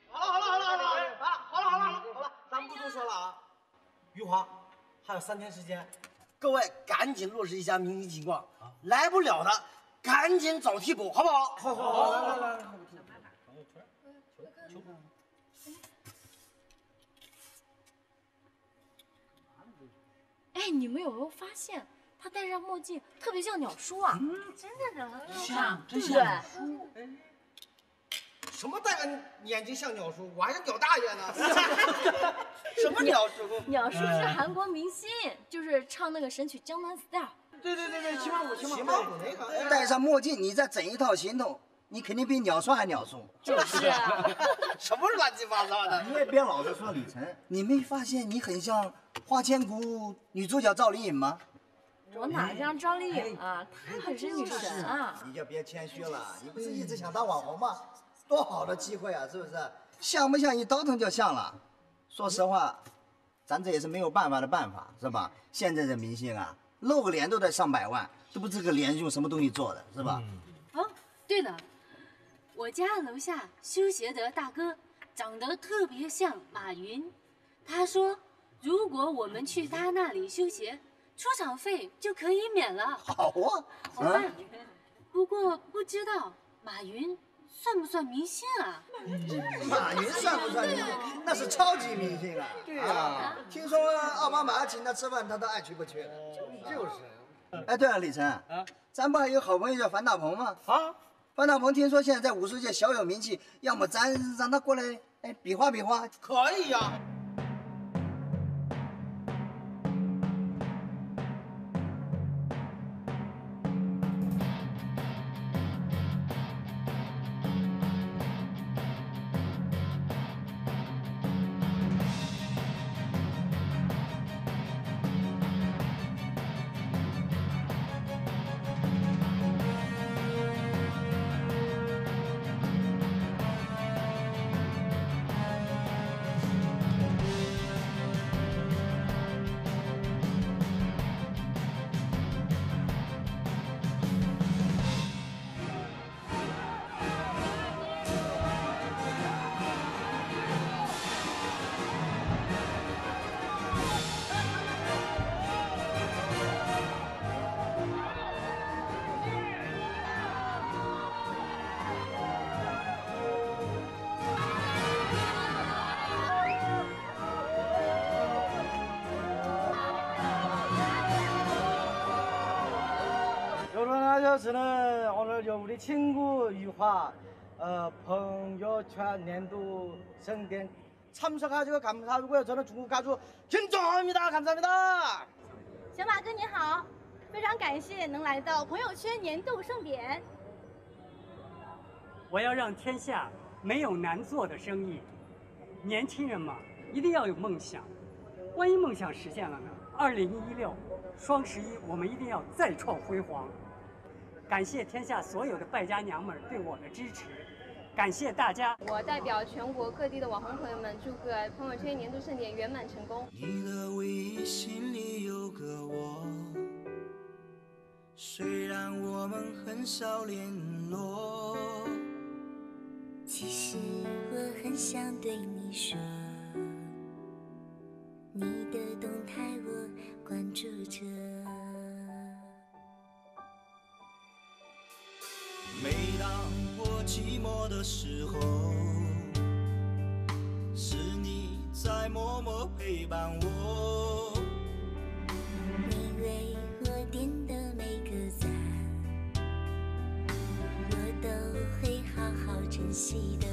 好了，咱们不多说了啊。余华，还有3天时间，各位赶紧落实一下明星情况，来不了的赶紧找替补，好不好？好，来。朋友圈，哎，你们有没有发现？ 他戴上墨镜，特别像鸟叔啊！真的很像，对不对？什么戴个眼睛像鸟叔？我还是鸟大爷呢！什么鸟叔？鸟叔是韩国明星，就是唱那个神曲《江南 Style》。对，齐马虎那个。戴上墨镜，你再整一套行头，你肯定比鸟叔还鸟叔。就是。什么乱七八糟的！你也别老是说李晨，你没发现你很像《花千骨》女主角赵丽颖吗？我哪像赵丽颖啊？她可是女神啊！你就别谦虚了，你不是一直想当网红吗？多好的机会啊，是不是？像不像一倒腾就像了？说实话，咱这也是没有办法的办法，是吧？现在的明星啊，露个脸都得上百万，都不知个脸用什么东西做的，是吧？啊，对了，我家楼下修鞋的大哥长得特别像马云，他说。 如果我们去他那里修鞋，出场费就可以免了。好啊，好办。不过不知道马云算不算明星啊？马云算不算明星？那是超级明星啊！对啊，听说奥巴马请他吃饭，他都爱去不去。就是。哎，对了，李晨啊，咱不还有好朋友叫樊大鹏吗？啊，樊大鹏听说现在在武术界小有名气，要么咱让他过来，哎，比划比划。可以呀。 저는 오늘 우리 친구 유화朋友圈년도 생일 참석하셔서 감사하고요. 저는 중국 가수 김정호입니다. 감사합니다. 小马哥你好，非常感谢能来到朋友圈年度盛典。我要让天下没有难做的生意。年轻人嘛，一定要有梦想。万一梦想实现了呢？2016双11我们一定要再创辉煌。 感谢天下所有的败家娘们儿对我的支持，感谢大家！我代表全国各地的网红朋友们，祝贺朋友圈年度盛典圆满成功。你的微信里有个我，虽然我们很少联络，其实我很想对你说，你的动态我关注着。 每当我寂寞的时候，是你在默默陪伴我。你为我点的每个赞，我都会好好珍惜的。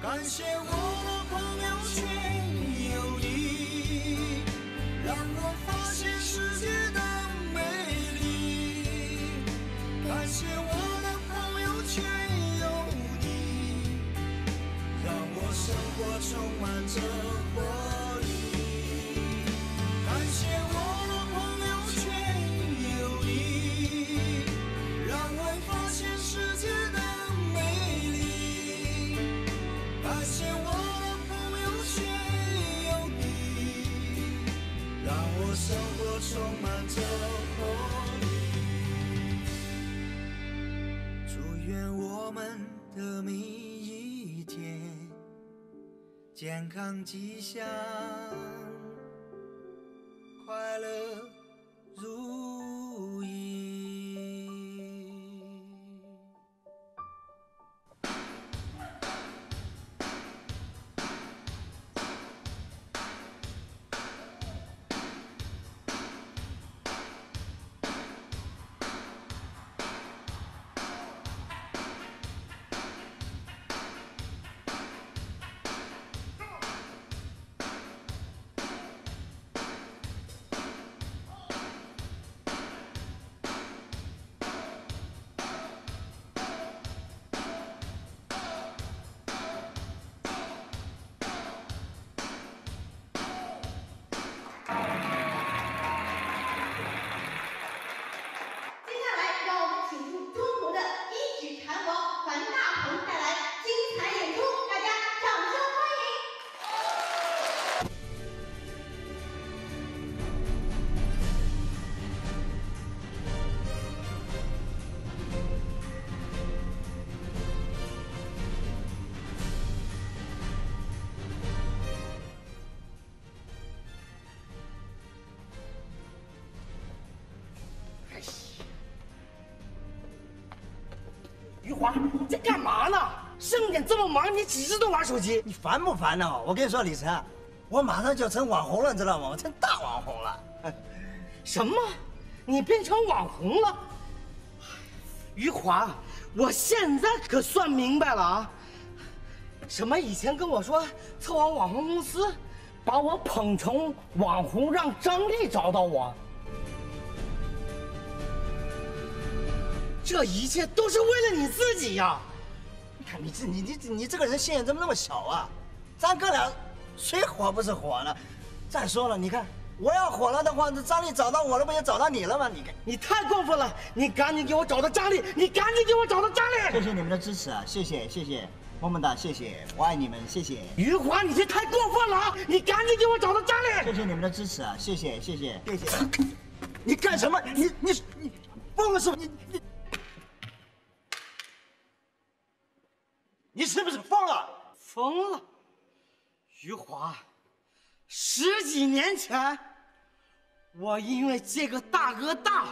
感谢我的朋友圈有你。 让我发现世界的美丽，感谢我的朋友圈有你，让我生活充满着活力。感谢我的朋友圈有你，让我发现世界的美丽，感谢我。 我生活充满着活力，祝愿我们的每一天健康吉祥，快乐如意。滑，这干嘛呢？盛典这么忙，你几次都玩手机，你烦不烦呢？我跟你说，李晨，我马上就要成网红了，你知道吗？我成大网红了。什么？你变成网红了？余华，我现在可算明白了啊！什么以前跟我说策划网红公司，把我捧成网红，让张丽找到我。 这一切都是为了你自己呀！你看你这个人心眼怎么那么小啊？咱哥俩谁火不是火了？再说了，你看我要火了的话，那张丽找到我了，不也找到你了吗？你看你太过分了！你赶紧给我找到张丽！你赶紧给我找到张丽！谢谢你们的支持啊！谢谢谢谢，么么哒！谢谢，我爱你们！谢谢。余华，你这太过分了啊！你赶紧给我找到张丽！谢谢你们的支持啊！谢谢谢谢谢谢。你干什么？你疯了是吧？你。 你是不是疯了？疯了！余华，十几年前，我因为这个大哥大，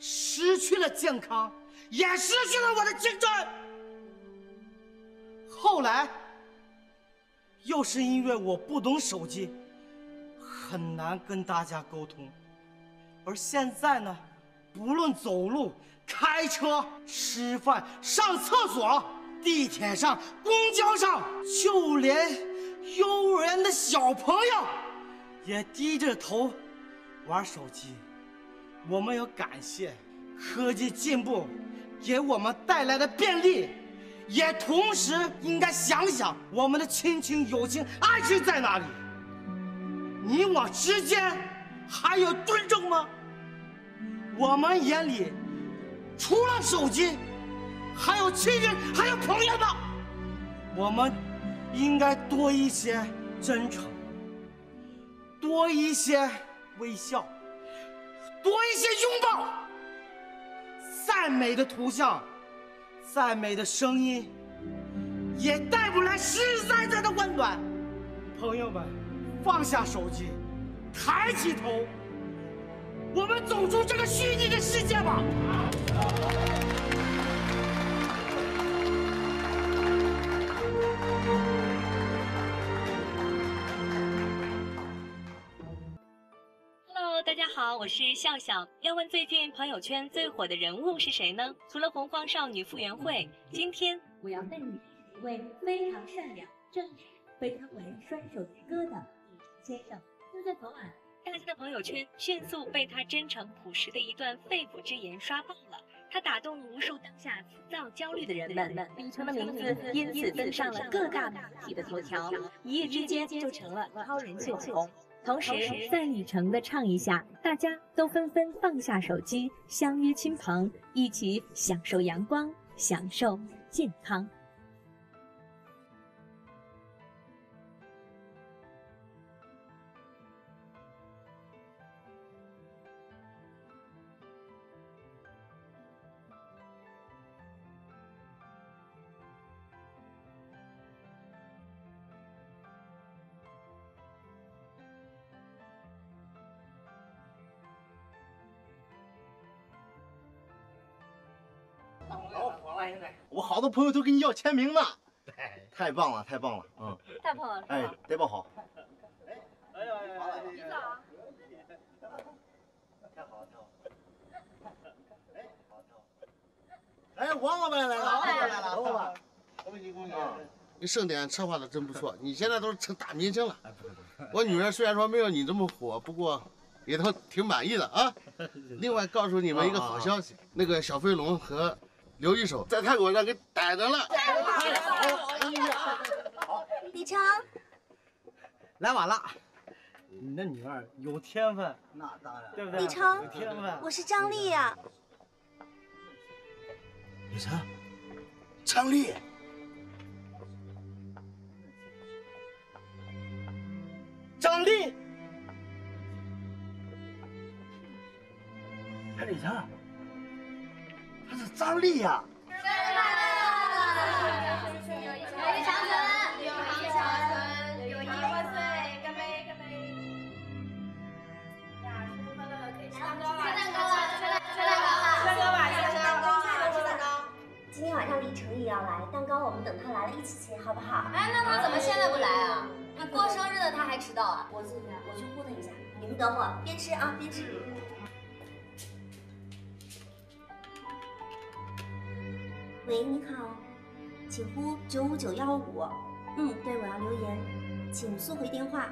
失去了健康，也失去了我的青春。后来，又是因为我不懂手机，很难跟大家沟通。而现在呢，不论走路、开车、吃饭、上厕所。 地铁上、公交上，就连幼儿园的小朋友也低着头玩手机。我们要感谢科技进步给我们带来的便利，也同时应该想想我们的亲情、友情、爱情在哪里。你我之间还有尊重吗？我们眼里除了手机。 还有亲人，还有朋友呢，我们应该多一些真诚，多一些微笑，多一些拥抱。再美的图像，再美的声音，也带不来实实在在的温暖。朋友们，放下手机，抬起头，我们走出这个虚拟的世界吧。 大家好，我是笑笑。要问最近朋友圈最火的人物是谁呢？除了洪荒少女傅园慧，今天我要带你一位非常善良、正直，被称为“甩手之歌”的李晨先生。就在昨晚，大家的朋友圈迅速被他真诚朴实的一段肺腑之言刷爆了。他打动了无数当下浮躁焦虑的人们，李晨的名字因此登上了各大媒体的头条，一夜之间就成了超人气网红。 同时，在李晨的倡议下，大家都纷纷放下手机，相约亲朋，一起享受阳光，享受健康。我好多朋友都跟你要签名呢，太棒了，太棒了，嗯，太棒了，哎，得报好。哎呀，你咋？太好了，哎，好哎，王老板来了，王老板来了，王老板，恭喜恭喜！你盛典策划的真不错，你现在都成大明星了。我女儿虽然说没有你这么火，不过。 也都挺满意的啊！另外告诉你们一个好消息，那个小飞龙和刘一手在泰国那给逮着了。好，李成，来晚了。你那女儿有天分，那当然，对不对？李成，有天分。我是张丽呀。李成，张丽。 李成，他是张丽呀！生日快乐！友谊长存，友谊长存，友谊万岁！干杯，干杯！呀，生日快乐！可以吃蛋糕了，吃蛋糕了，吃蛋糕了，吃蛋糕吧，吃蛋糕，吃蛋糕！今天蛋糕我们等他来了一起切，好不好？哎，那他怎么现在不来啊？他过生日的他还迟到啊？我进去，我去糊弄一下。你们等我，边吃啊边吃。喂，你好，请呼95915。嗯，对，我要留言，请速回电话。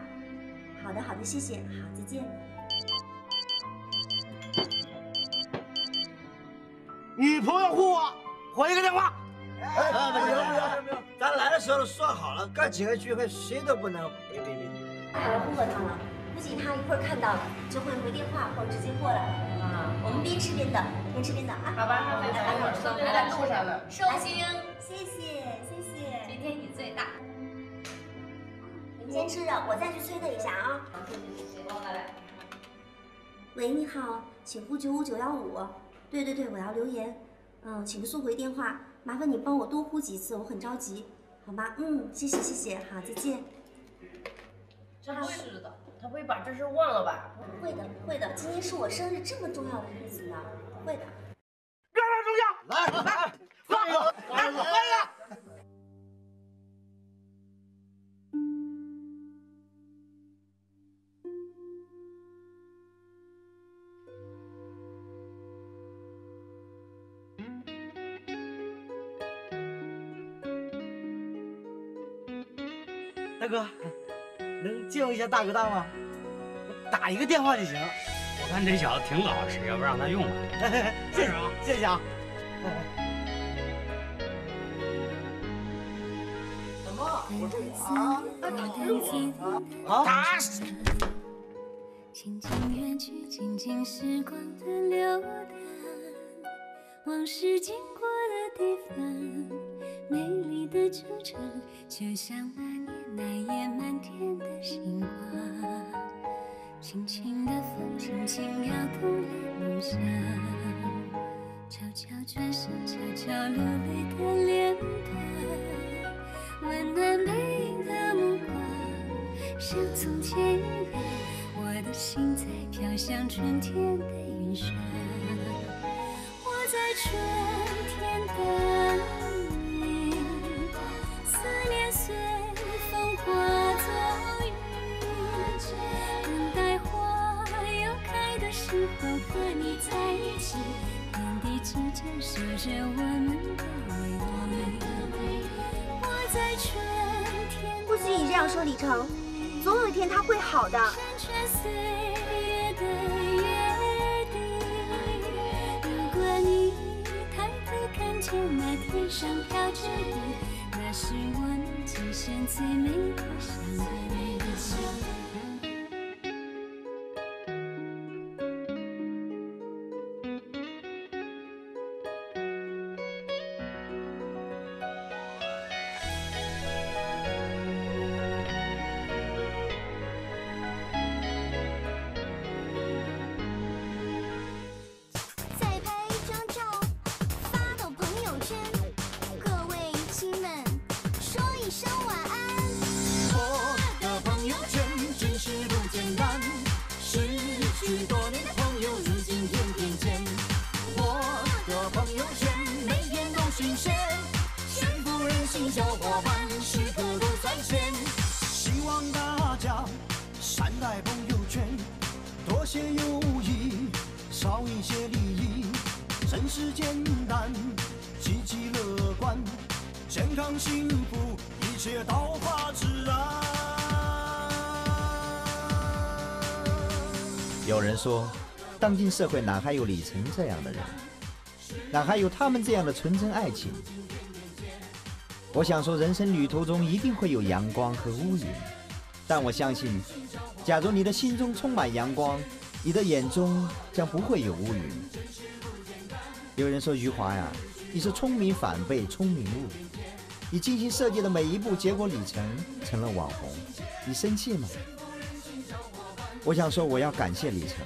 好的，好的，谢谢，好，再见。女朋友呼我，回一个电话。 哎，不行，咱来的时候说好了，干几个聚会谁都不能别。我忽悠他了，估计他一会儿看到了就会回电话或者直接过来了。啊，我们边吃边等，边吃边等啊。好吧，那我们还在路上呢。寿星，谢谢谢谢，今天你最大。你们先吃着，我再去催他一下啊。行，我来。喂，你好，请呼95915。对，我要留言。嗯，请速回电话。 麻烦你帮我多呼几次，我很着急，好吗？嗯，谢谢，好，再见。真是的，他不会把这事忘了吧？会的，今天是我生日这么重要的日子呢，会的。别让重要，来，放手，来。大哥，能借我一下大哥大吗？我打一个电话就行。我看这小子挺老实，要不让他用吧。谢谢啊。怎么？我中了啊！打死！啊！ 那夜满天的星光，轻轻的风，轻轻摇动了梦想。悄悄转身，悄悄流泪的脸庞，温暖背影的目光，像从前一样。我的心在飘向春天的云上，我在春天等你，思念随。 化作雨，等待花又开的时候和你在一起，天地之间守着我们的美丽。我在春天。不许你这样说，李成，总有一天他会好的。山川岁月的约定，如果你抬头看见那天上飘着雨。 那是我们今生最美的相遇。再拍一张照，发到朋友圈，各位亲们。 一声晚安。我的朋友圈真是不简单，失去多年的朋友如今天天见。我的朋友圈每天都新鲜，全部人心小伙伴时刻都在线。希望大家善待朋友圈，多些友谊，少一些利益。真实简单，积极乐观，健康幸福。 一切都化自然。有人说，当今社会哪还有李晨这样的人，哪还有他们这样的纯真爱情？我想说，人生旅途中一定会有阳光和乌云，但我相信，假如你的心中充满阳光，你的眼中将不会有乌云。有人说，余华呀，你是聪明反被聪明误。 你精心设计的每一步，结果李晨成了网红，你生气吗？我想说，我要感谢李晨，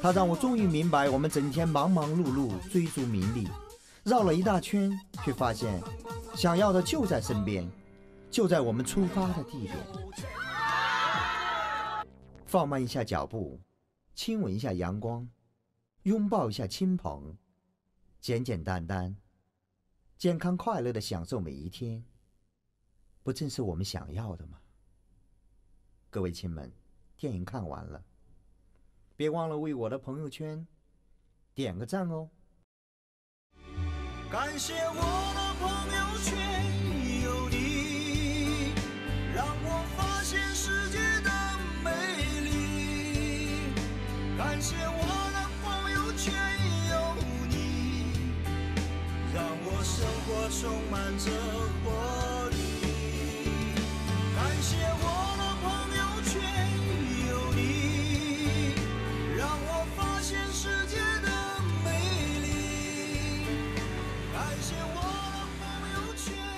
他让我终于明白，我们整天忙忙碌碌追逐名利，绕了一大圈，却发现想要的就在身边，就在我们出发的地点。放慢一下脚步，亲吻一下阳光，拥抱一下亲朋，简简单单。健康快乐的享受每一天，不正是我们想要的吗？各位亲们，电影看完了，别忘了为我的朋友圈点个赞哦！感谢我的朋友圈有你，让我发现世界的美丽。感谢我的朋友圈有你，让我生活充满着活力。感谢我的朋友圈有你，让我发现世界的。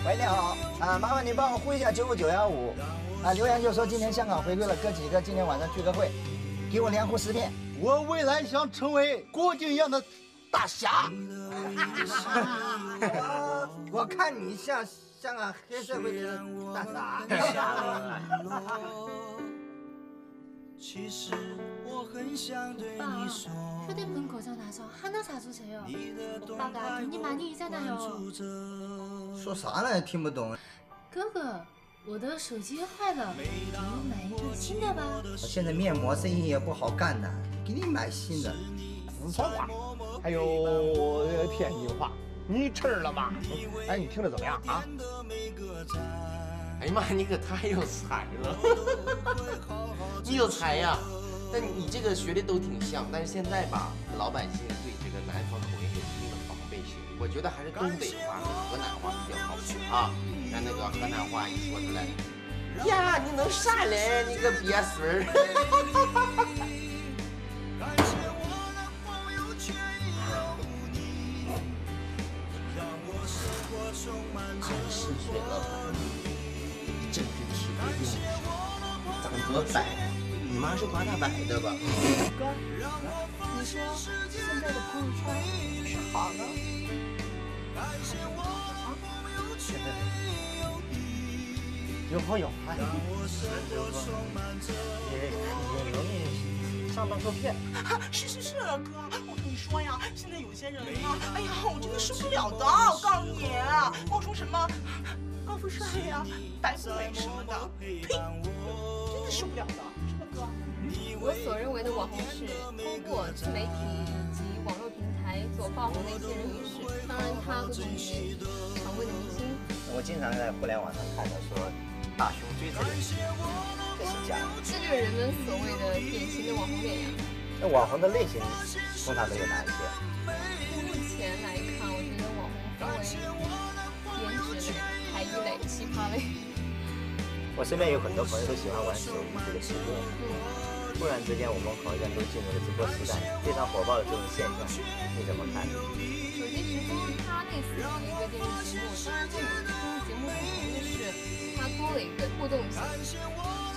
喂，你好啊，麻烦您帮我呼一下95915啊。留言就说今天香港回归了哥几个，今天晚上聚个会，给我连呼10片。我未来想成为郭靖一样的大侠。我看你像香港黑社会的大傻。其实我很想对你说，说点本国家大事，还能啥做些哟？爸爸，你妈你一家哪哟？说啥呢？听不懂。哥哥，我的手机坏了，给你买一个新的吧。我现在面膜生意也不好干呢，给你买新的。四川话，还有天津话，你吃了吗？哎，你听着怎么样啊？哎妈，你可太有才了！你有才呀，但你这个学历都挺像。但是现在吧，老百姓对这个南方口音有一定的防备心，我觉得还是东北话和河南话比较好啊。让那个河南话一说出来，呀，你能啥嘞？你个鳖孙儿！快失血了吧？ 真是体力用事，怎么摆？你妈是夸大摆的吧？哥，你说现在的朋友圈是好的，还是不好？现在有好有坏。也容易上当受骗。是啊，哥，我跟你说呀，现在有些人啊，哎呀，我真的受不了的，我告诉你，冒充什么？ 高富帅呀，白富美什么的，呸！真的受不了的，是吧，哥？我所认为的网红是通过自媒体以及网络平台所爆红的一些人与事，当然它不同于常规的明星。我经常在互联网上看到说大胸追这个，这是假的。这就是人们所谓的典型的网红脸呀。那网红的类型通常都有哪一些？目前来看，我觉得网红分为颜值类。 一类、奇葩类，我身边有很多朋友都喜欢玩手机这个直播。突然之间，我们好像都进入了直播时代，非常火爆的这种现象，你怎么看？手机直播它类似于一个电视节目，当然它有一个综艺节目不同，就是它多了一个互动性。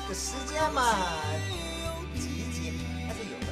这个时间嘛，挤一挤还是有的。